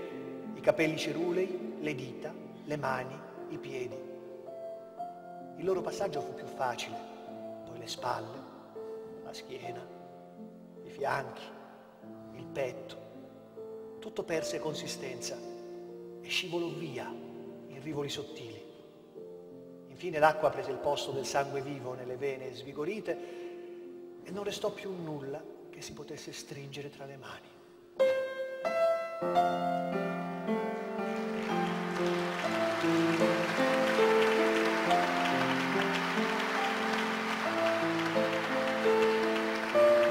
i capelli cerulei, le dita, le mani, i piedi. Il loro passaggio fu più facile, poi le spalle, la schiena, i fianchi, il petto. Tutto perse consistenza e scivolò via in rivoli sottili. Infine l'acqua prese il posto del sangue vivo nelle vene svigorite e non restò più nulla che si potesse stringere tra le mani.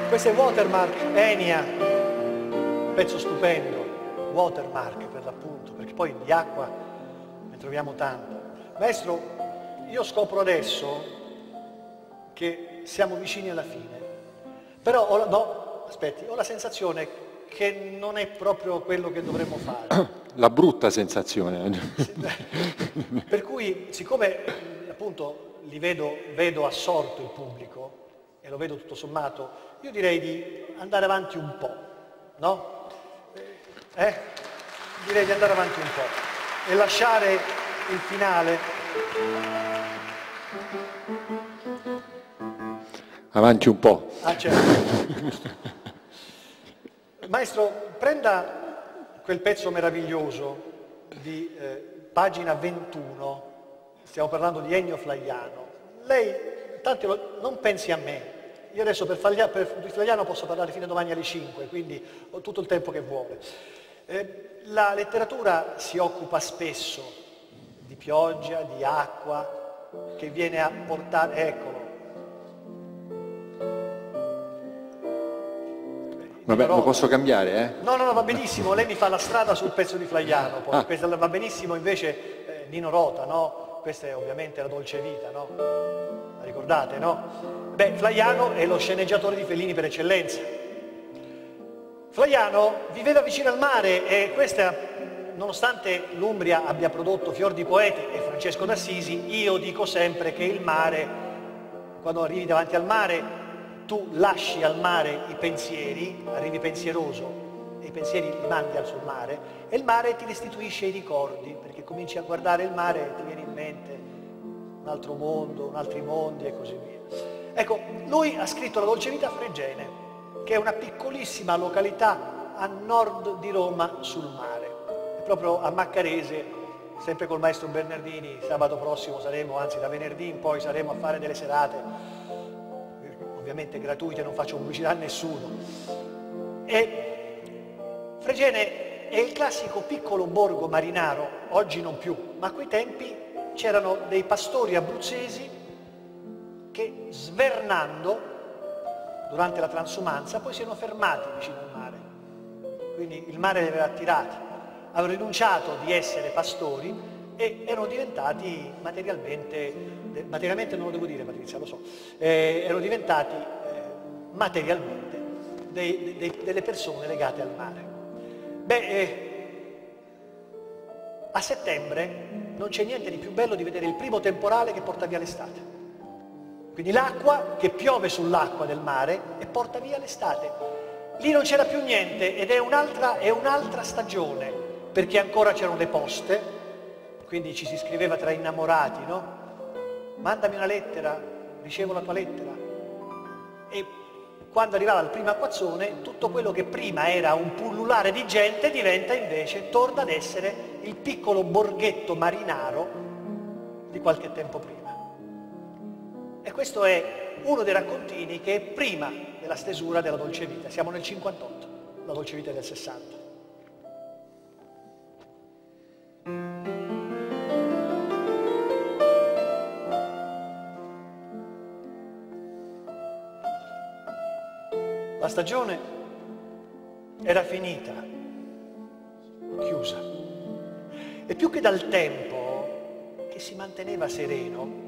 Questo è Watermark, Enya. Pezzo stupendo, Watermark per l'appunto, perché poi di acqua ne troviamo tanta. Maestro, io scopro adesso che siamo vicini alla fine, però ho la, no, aspetti, ho la sensazione che non è proprio quello che dovremmo fare. La brutta sensazione. Per cui, siccome appunto li vedo, vedo assorto il pubblico, e lo vedo tutto sommato, io direi di andare avanti un po', no? Eh? Direi di andare avanti un po' e lasciare il finale. Avanti un po'. Ah, certo. Maestro, prenda quel pezzo meraviglioso di eh, pagina ventuno, stiamo parlando di Ennio Flaiano. Lei, tanti lo, non pensi a me, io adesso per, Faglia, per di Flaiano posso parlare fino a domani alle cinque, quindi ho tutto il tempo che vuole. Eh, la letteratura si occupa spesso di pioggia, di acqua, che viene a portare, eccolo. Vabbè, però... lo posso cambiare, eh? No, no, no, va benissimo, lei mi fa la strada sul pezzo di Flaiano, poi. Ah. Va benissimo invece eh, Nino Rota, no? Questa è ovviamente la Dolce Vita, no? La ricordate, no? Beh, Flaiano è lo sceneggiatore di Fellini per eccellenza. Flaiano viveva vicino al mare e questa... Nonostante l'Umbria abbia prodotto fior di poeti e Francesco d'Assisi, io dico sempre che il mare, quando arrivi davanti al mare, tu lasci al mare i pensieri, arrivi pensieroso e i pensieri li mandi al sul mare e il mare ti restituisce i ricordi, perché cominci a guardare il mare e ti viene in mente un altro mondo, un altri mondi e così via. Ecco, lui ha scritto La Dolce Vita a Fregene, che è una piccolissima località a nord di Roma sul mare. Proprio a Maccarese, sempre col maestro Bernardini, sabato prossimo saremo, anzi da venerdì in poi saremo a fare delle serate, ovviamente gratuite, non faccio pubblicità a nessuno. E Fregene è il classico piccolo borgo marinaro, oggi non più, ma a quei tempi c'erano dei pastori abruzzesi che svernando durante la transumanza poi si erano fermati vicino al mare, quindi il mare li aveva attirati. Hanno rinunciato di essere pastori e erano diventati materialmente, materialmente non lo devo dire Patrizia, lo so, eh, erano diventati eh, materialmente dei, dei, delle persone legate al mare. Beh, eh, a settembre non c'è niente di più bello di vedere il primo temporale che porta via l'estate. Quindi l'acqua che piove sull'acqua del mare e porta via l'estate. Lì non c'era più niente ed è un'altra è un'altra stagione, perché ancora c'erano le poste, quindi ci si scriveva tra innamorati, no? Mandami una lettera, ricevo la tua lettera. E quando arrivava il primo acquazzone, tutto quello che prima era un pullulare di gente diventa invece, torna ad essere il piccolo borghetto marinaro di qualche tempo prima. E questo è uno dei raccontini che è prima della stesura della Dolce Vita. Siamo nel cinquantotto, la Dolce Vita è del sessanta. La stagione era finita, chiusa, e più che dal tempo che si manteneva sereno,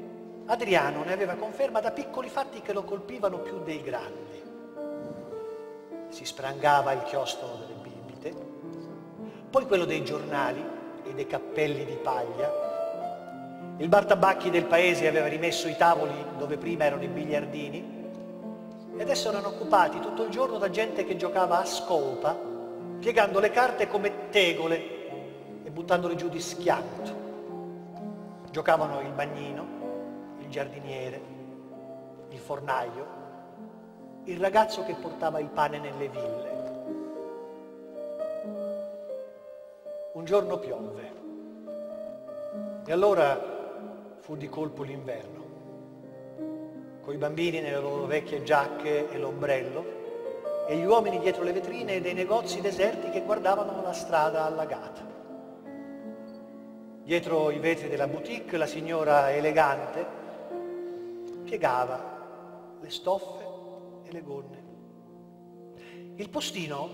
Adriano ne aveva conferma da piccoli fatti che lo colpivano più dei grandi. Si sprangava il chiostro delle bibite, poi quello dei giornali e dei cappelli di paglia. Il bar tabacchi del paese aveva rimesso i tavoli dove prima erano i biliardini, e adesso erano occupati tutto il giorno da gente che giocava a scopa, piegando le carte come tegole e buttandole giù di schianto. Giocavano il bagnino, il giardiniere, il fornaio, il ragazzo che portava il pane nelle ville. Un giorno piovve, e allora fu di colpo l'inverno. Con i bambini nelle loro vecchie giacche e l'ombrello e gli uomini dietro le vetrine dei negozi deserti che guardavano la strada allagata. Dietro i vetri della boutique la signora elegante piegava le stoffe e le gonne. Il postino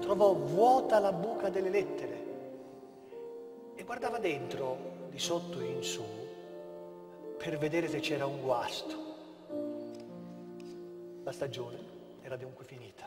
trovò vuota la buca delle lettere e guardava dentro, di sotto in su, per vedere se c'era un guasto. La stagione era dunque finita.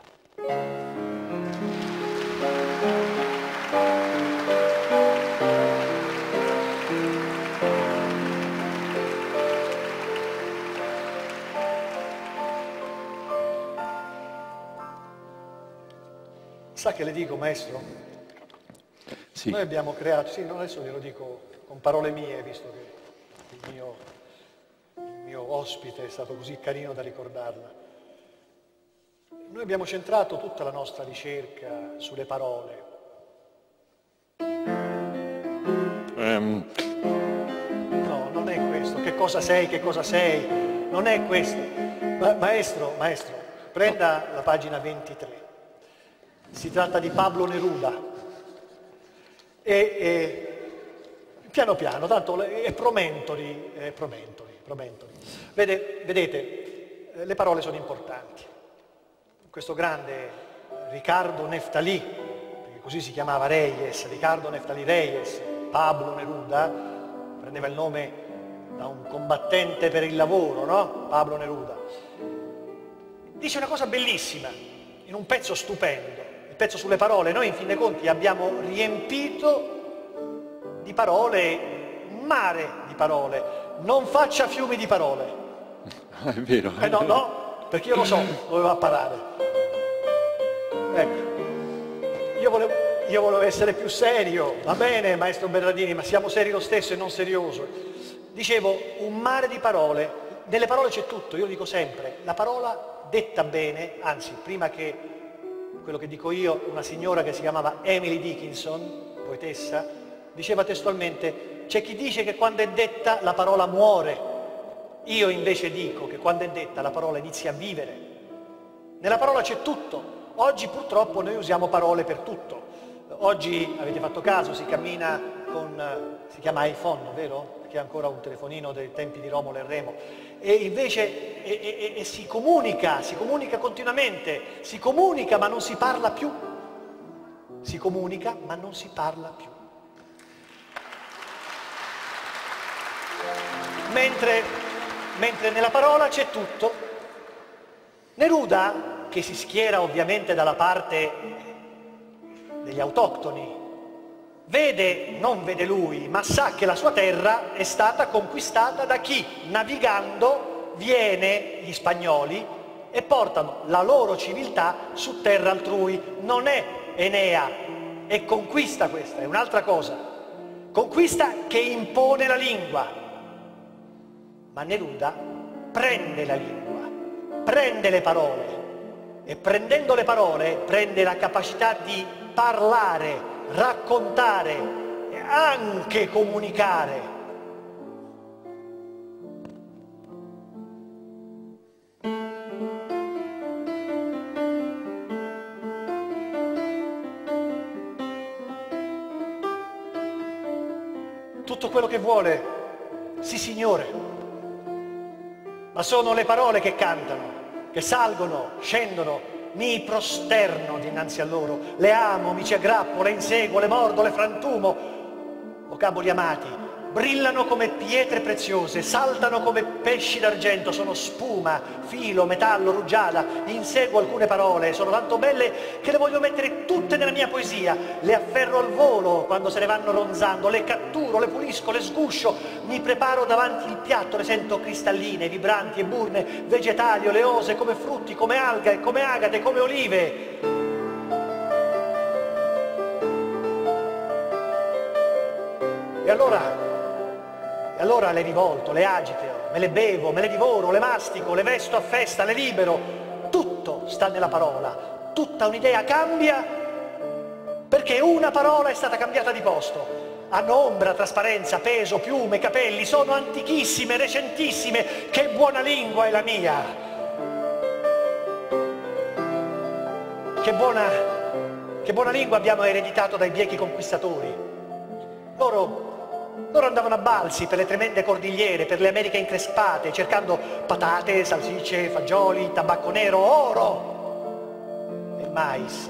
Sa che le dico, maestro? Sì. Noi abbiamo creato, sì, no, adesso glielo dico con parole mie, visto che il mio... Il mio ospite è stato così carino da ricordarla. Noi abbiamo centrato tutta la nostra ricerca sulle parole. Um. No, non è questo. Che cosa sei, che cosa sei? Non è questo. Ma, maestro, maestro, prenda la pagina ventitré. Si tratta di Pablo Neruda. E, e Piano piano, tanto è promentori, è promentori, promentori. Vede, vedete, le parole sono importanti. Questo grande Riccardo Neftalì, perché così si chiamava Reyes, Riccardo Neftalì Reyes, Pablo Neruda, prendeva il nome da un combattente per il lavoro, no? Pablo Neruda. Dice una cosa bellissima, in un pezzo stupendo, il pezzo sulle parole. Noi in fin dei conti abbiamo riempito di parole, un mare di parole, non faccia fiumi di parole. È vero. Eh no, no, perché io lo so dove va a parare. Ecco, io volevo, io volevo essere più serio, va bene maestro Bernardini, ma siamo seri lo stesso e non serioso. Dicevo, un mare di parole, nelle parole c'è tutto, io dico sempre, la parola detta bene, anzi prima che quello che dico io, una signora che si chiamava Emily Dickinson, poetessa, diceva testualmente, c'è chi dice che quando è detta la parola muore, io invece dico che quando è detta la parola inizia a vivere. Nella parola c'è tutto, oggi purtroppo noi usiamo parole per tutto. Oggi, avete fatto caso, si cammina con, si chiama iPhone, vero? Perché è ancora un telefonino dei tempi di Romolo e Remo. E invece e, e, e si comunica, si comunica continuamente, si comunica ma non si parla più. Si comunica ma non si parla più. Mentre, mentre nella parola c'è tutto. Neruda, che si schiera ovviamente dalla parte degli autoctoni, vede, non vede lui, ma sa che la sua terra è stata conquistata da chi, navigando, viene gli spagnoli e portano la loro civiltà su terra altrui. Non è Enea, è conquista questa, è un'altra cosa. Conquista che impone la lingua. Ma Neruda prende la lingua, prende le parole e prendendo le parole prende la capacità di parlare, raccontare e anche comunicare. Tutto quello che vuole, sì signore. Ma sono le parole che cantano, che salgono, scendono, mi prosterno dinanzi a loro, le amo, mi ci aggrappo, le inseguo, le mordo, le frantumo. Vocaboli amati, brillano come pietre preziose, saltano come pesci d'argento, sono spuma, filo, metallo, rugiada, inseguo alcune parole, sono tanto belle che le voglio mettere tutte nella mia poesia, le afferro al volo quando se ne vanno ronzando, le catturo, le pulisco, le sguscio, mi preparo davanti il piatto, le sento cristalline, vibranti e burne, vegetali, oleose, come frutti, come alga e come agate, come olive. E allora, e allora le rivolto, le agito, me le bevo, me le divoro, le mastico, le vesto a festa, le libero. Tutto sta nella parola, tutta un'idea cambia perché una parola è stata cambiata di posto. Hanno ombra, trasparenza, peso, piume, capelli, sono antichissime, recentissime, che buona lingua è la mia. Che buona, che buona lingua abbiamo ereditato dai biechi conquistatori. Loro... Loro andavano a balzi per le tremende cordigliere, per le Americhe increspate, cercando patate, salsicce, fagioli, tabacco nero, oro e mais.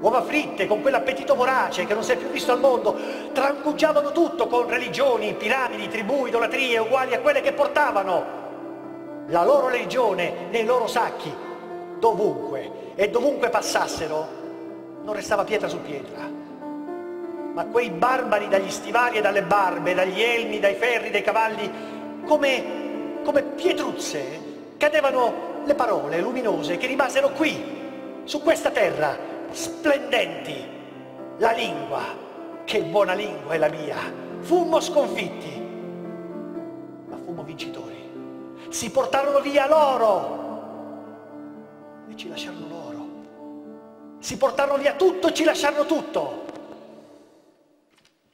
Uova fritte con quell'appetito vorace che non si è più visto al mondo, trancugiavano tutto con religioni, piramidi, tribù, idolatrie uguali a quelle che portavano la loro religione nei loro sacchi, dovunque. E dovunque passassero non restava pietra su pietra. Ma quei barbari dagli stivali e dalle barbe, dagli elmi, dai ferri, dai cavalli, come, come pietruzze, cadevano le parole luminose che rimasero qui, su questa terra, splendenti. La lingua, che buona lingua è la mia. Fummo sconfitti, ma fummo vincitori. Si portarono via l'oro e ci lasciarono l'oro. Si portarono via tutto e ci lasciarono tutto.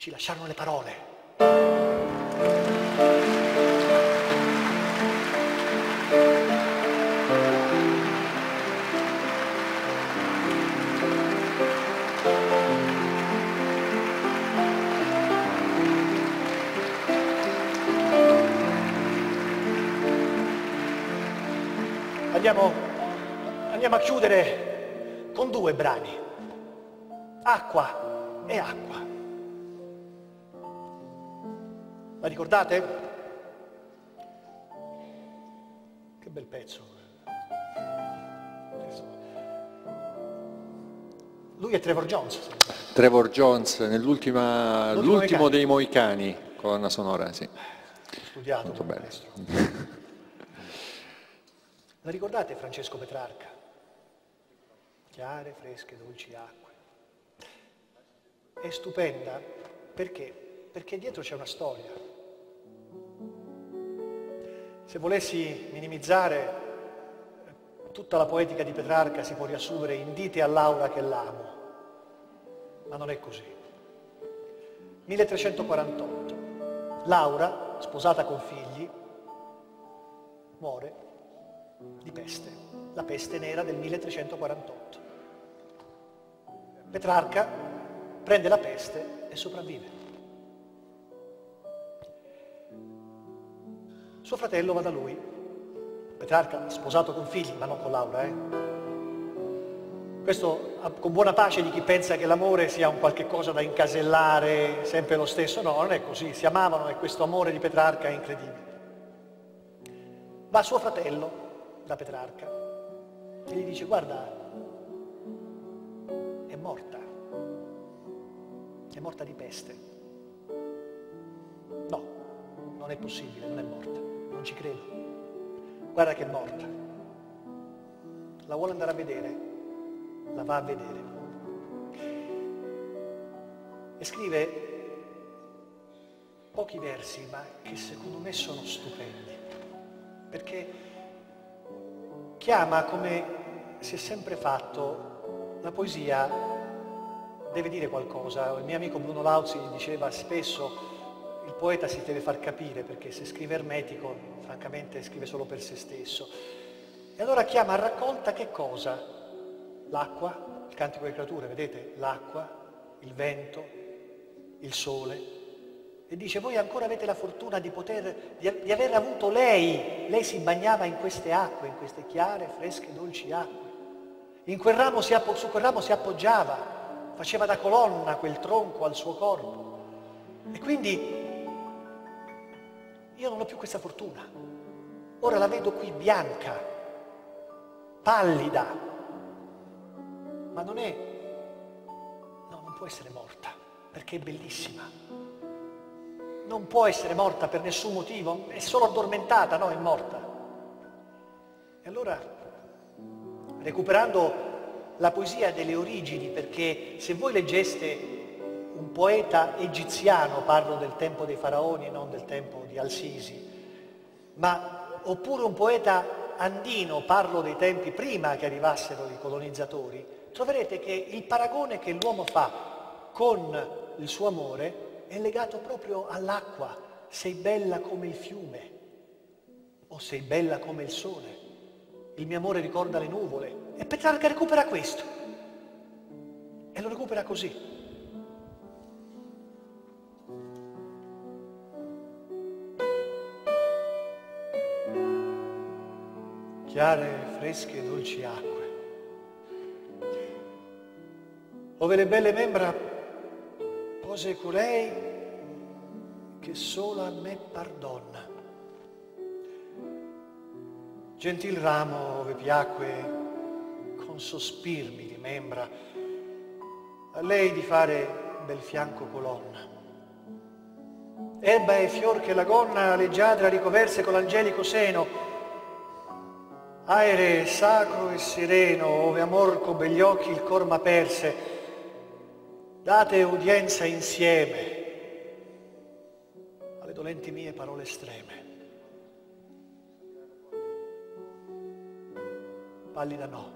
Ci lasciarono le parole. Andiamo, andiamo a chiudere con due brani, Acqua e Acqua. La ricordate? Che bel pezzo. Lui è Trevor Jones. Trevor Jones, nell'ultimo dei Moicani, colonna sonora, sì. Studiato. Molto bello. La ricordate Francesco Petrarca? Chiare, fresche, dolci acque. È stupenda perché? Perché dietro c'è una storia. Se volessi minimizzare tutta la poetica di Petrarca si può riassumere in dite all'aura che l'amo, ma non è così. milletrecentoquarantotto. Laura, sposata con figli, muore di peste, la peste nera del milletrecentoquarantotto. Petrarca prende la peste e sopravvive. Suo fratello va da lui, Petrarca sposato con figli, ma non con Laura, eh? Questo con buona pace di chi pensa che l'amore sia un qualche cosa da incasellare, sempre lo stesso. No, non è così, si amavano e questo amore di Petrarca è incredibile. Va suo fratello da Petrarca e gli dice: guarda, è morta, è morta di peste. No, non è possibile, non è morta, non ci credo, guarda che è morta. La vuole andare a vedere, la va a vedere e scrive pochi versi ma che secondo me sono stupendi, perché chiama, come si è sempre fatto, la poesia deve dire qualcosa. Il mio amico Bruno Lauzi diceva spesso: il poeta si deve far capire, perché se scrive ermetico, francamente scrive solo per se stesso. E allora chiama a raccolta che cosa? L'acqua, il cantico delle creature, vedete? L'acqua, il vento, il sole. E dice: voi ancora avete la fortuna di poter, di, di aver avuto lei, lei si bagnava in queste acque, in queste chiare, fresche, dolci acque. In quel ramo si appo- su quel ramo si appoggiava, faceva da colonna quel tronco al suo corpo. E quindi io non ho più questa fortuna. Ora la vedo qui bianca, pallida, ma non è, no, non può essere morta, perché è bellissima. Non può essere morta per nessun motivo, è solo addormentata, no, è morta. E allora, recuperando la poesia delle origini, perché se voi leggeste un poeta egiziano, parlo del tempo dei faraoni e non del tempo di Al-Sisi, ma oppure un poeta andino, parlo dei tempi prima che arrivassero i colonizzatori, troverete che il paragone che l'uomo fa con il suo amore è legato proprio all'acqua. Sei bella come il fiume, o sei bella come il sole, il mio amore ricorda le nuvole. E Petrarca recupera questo, e lo recupera così. Chiare, fresche e dolci acque, ove le belle membra cose colei che sola a me pardonna. Gentil ramo ove piacque con sospirmi di membra, a lei di fare bel fianco colonna. Erba e fior che la gonna leggiadra ricoverse con l'angelico seno, aere sacro e sereno ove amor con begli occhi il cor m'aperse. Date udienza insieme alle dolenti mie parole estreme. Pallida no,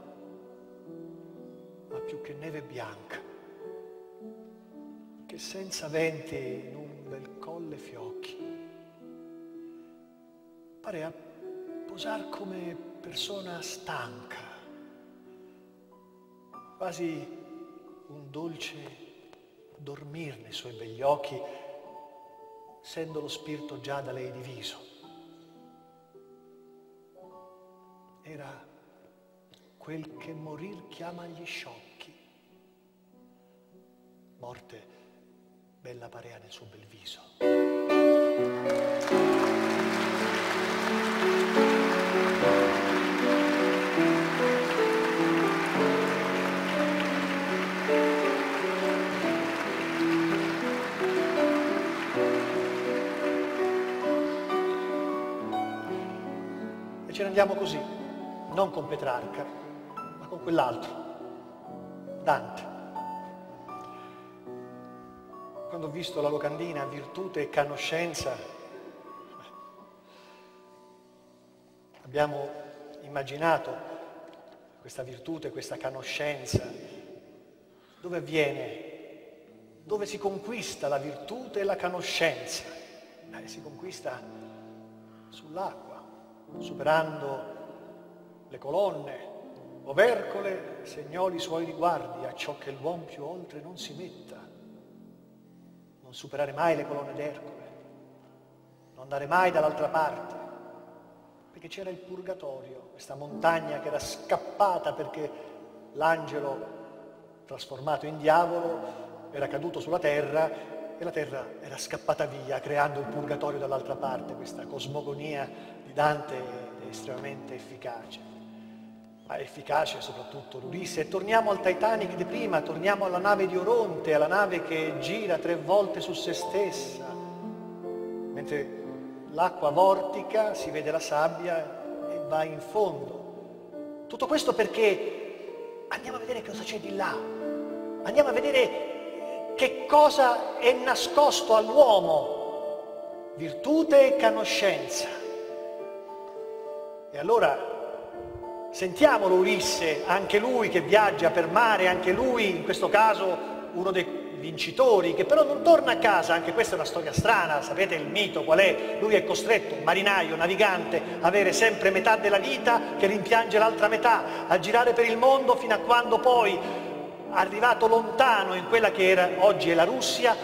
ma più che neve bianca, che senza venti in un bel colle fiocchi. Pare a posar come persona stanca, quasi un dolce dormir nei suoi begli occhi, sendo lo spirito già da lei diviso. Era quel che morir chiama gli sciocchi. Morte, bella parea nel suo bel viso. Ce ne andiamo così, non con Petrarca, ma con quell'altro, Dante. Quando ho visto la locandina Virtute e Canoscenza, abbiamo immaginato questa virtute, questa canoscenza, dove avviene, dove si conquista la virtute e la canoscenza. Eh, si conquista sull'acqua, superando le colonne, Overcole segnò i suoi riguardi a ciò che l'uomo più oltre non si metta. Non superare mai le colonne d'Ercole, non andare mai dall'altra parte, perché c'era il Purgatorio, questa montagna che era scappata perché l'angelo trasformato in diavolo era caduto sulla terra e la terra era scappata via, creando il Purgatorio dall'altra parte. Questa cosmogonia Dante è estremamente efficace, ma è efficace soprattutto l'Ulisse. E torniamo al Titanic di prima, torniamo alla nave di Oronte, alla nave che gira tre volte su se stessa. Mentre l'acqua vortica, si vede la sabbia e va in fondo. Tutto questo perché andiamo a vedere cosa c'è di là, andiamo a vedere che cosa è nascosto all'uomo, virtute e canoscenza. E allora sentiamolo Ulisse, anche lui che viaggia per mare, anche lui in questo caso uno dei vincitori, che però non torna a casa. Anche questa è una storia strana, sapete il mito qual è? Lui è costretto, un marinaio, navigante, a avere sempre metà della vita che rimpiange l'altra metà, a girare per il mondo fino a quando poi, arrivato lontano in quella che era, oggi è la Russia,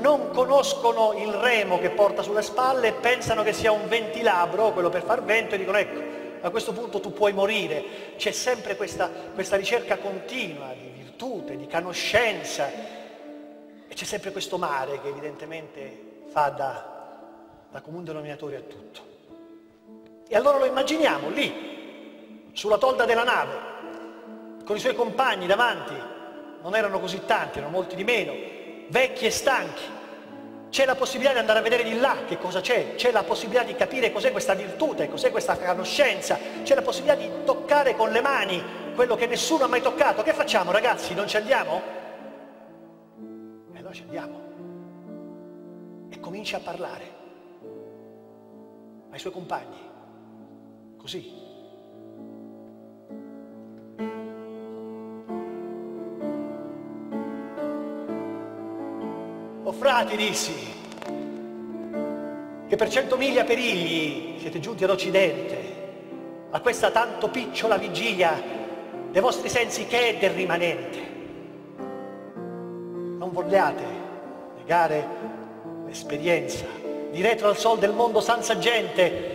non conoscono il remo che porta sulle spalle e pensano che sia un ventilabro, quello per far vento, e dicono ecco, a questo punto tu puoi morire. C'è sempre questa, questa ricerca continua di virtute, di canoscenza, e c'è sempre questo mare che evidentemente fa da, da comune denominatore a tutto. E allora lo immaginiamo lì, sulla tolda della nave, con i suoi compagni davanti, non erano così tanti, erano molti di meno, vecchi e stanchi. C'è la possibilità di andare a vedere di là che cosa c'è, c'è la possibilità di capire cos'è questa virtute, cos'è questa conoscenza, c'è la possibilità di toccare con le mani quello che nessuno ha mai toccato. Che facciamo ragazzi? Non ci andiamo? E allora ci andiamo. E comincia a parlare ai suoi compagni, così. O frati, dissi, che per cento miglia perigli siete giunti ad occidente, a questa tanto picciola vigilia dei vostri sensi che è del rimanente. Non vogliate negare l'esperienza di retro al sol del mondo senza gente,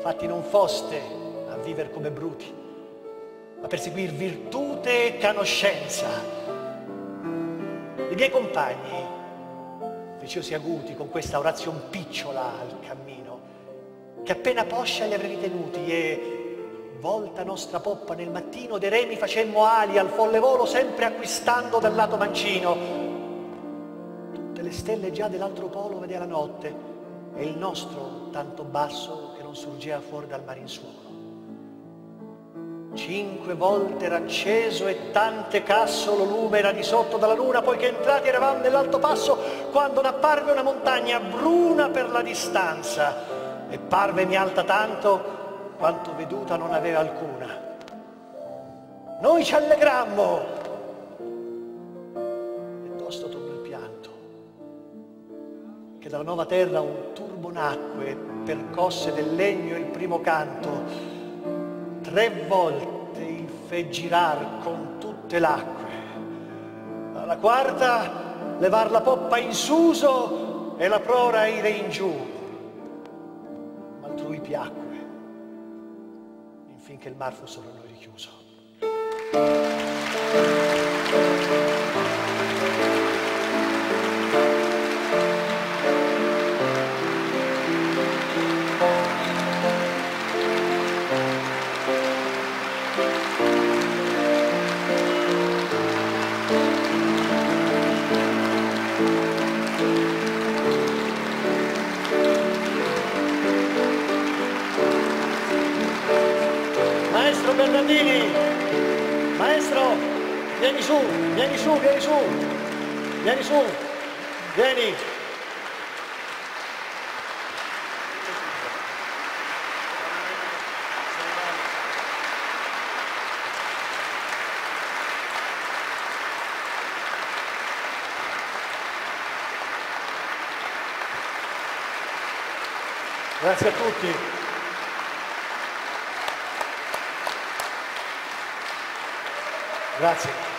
fatti non foste a viver come bruti, ma per seguir virtute e canoscenza. I miei compagni, feciosi aguti con questa orazione picciola al cammino, che appena poscia li avrei ritenuti, e volta nostra poppa nel mattino dei remi facemmo ali al folle volo, sempre acquistando dal lato mancino. Tutte le stelle già dell'altro polo vedea la notte, e il nostro tanto basso che non sorgea fuor dal mar in suolo. Cinque volte era acceso e tante casso lo lume era di sotto dalla luna, poiché entrati eravamo nell'alto passo, quando n'apparve una montagna bruna per la distanza, e parvemi alta tanto quanto veduta non aveva alcuna. Noi ci allegrammo e tosto tornò il pianto, che dalla nuova terra un turbo nacque e percosse del legno il primo canto. Tre volte il fe girar con tutte l'acque, alla quarta levar la poppa in suso e la prora ire in giù, ma altrui piacque, finché il mar fu solo lui richiuso. Maestro, vieni su, vieni su, vieni su, vieni su, vieni. Grazie a tutti. Grazie.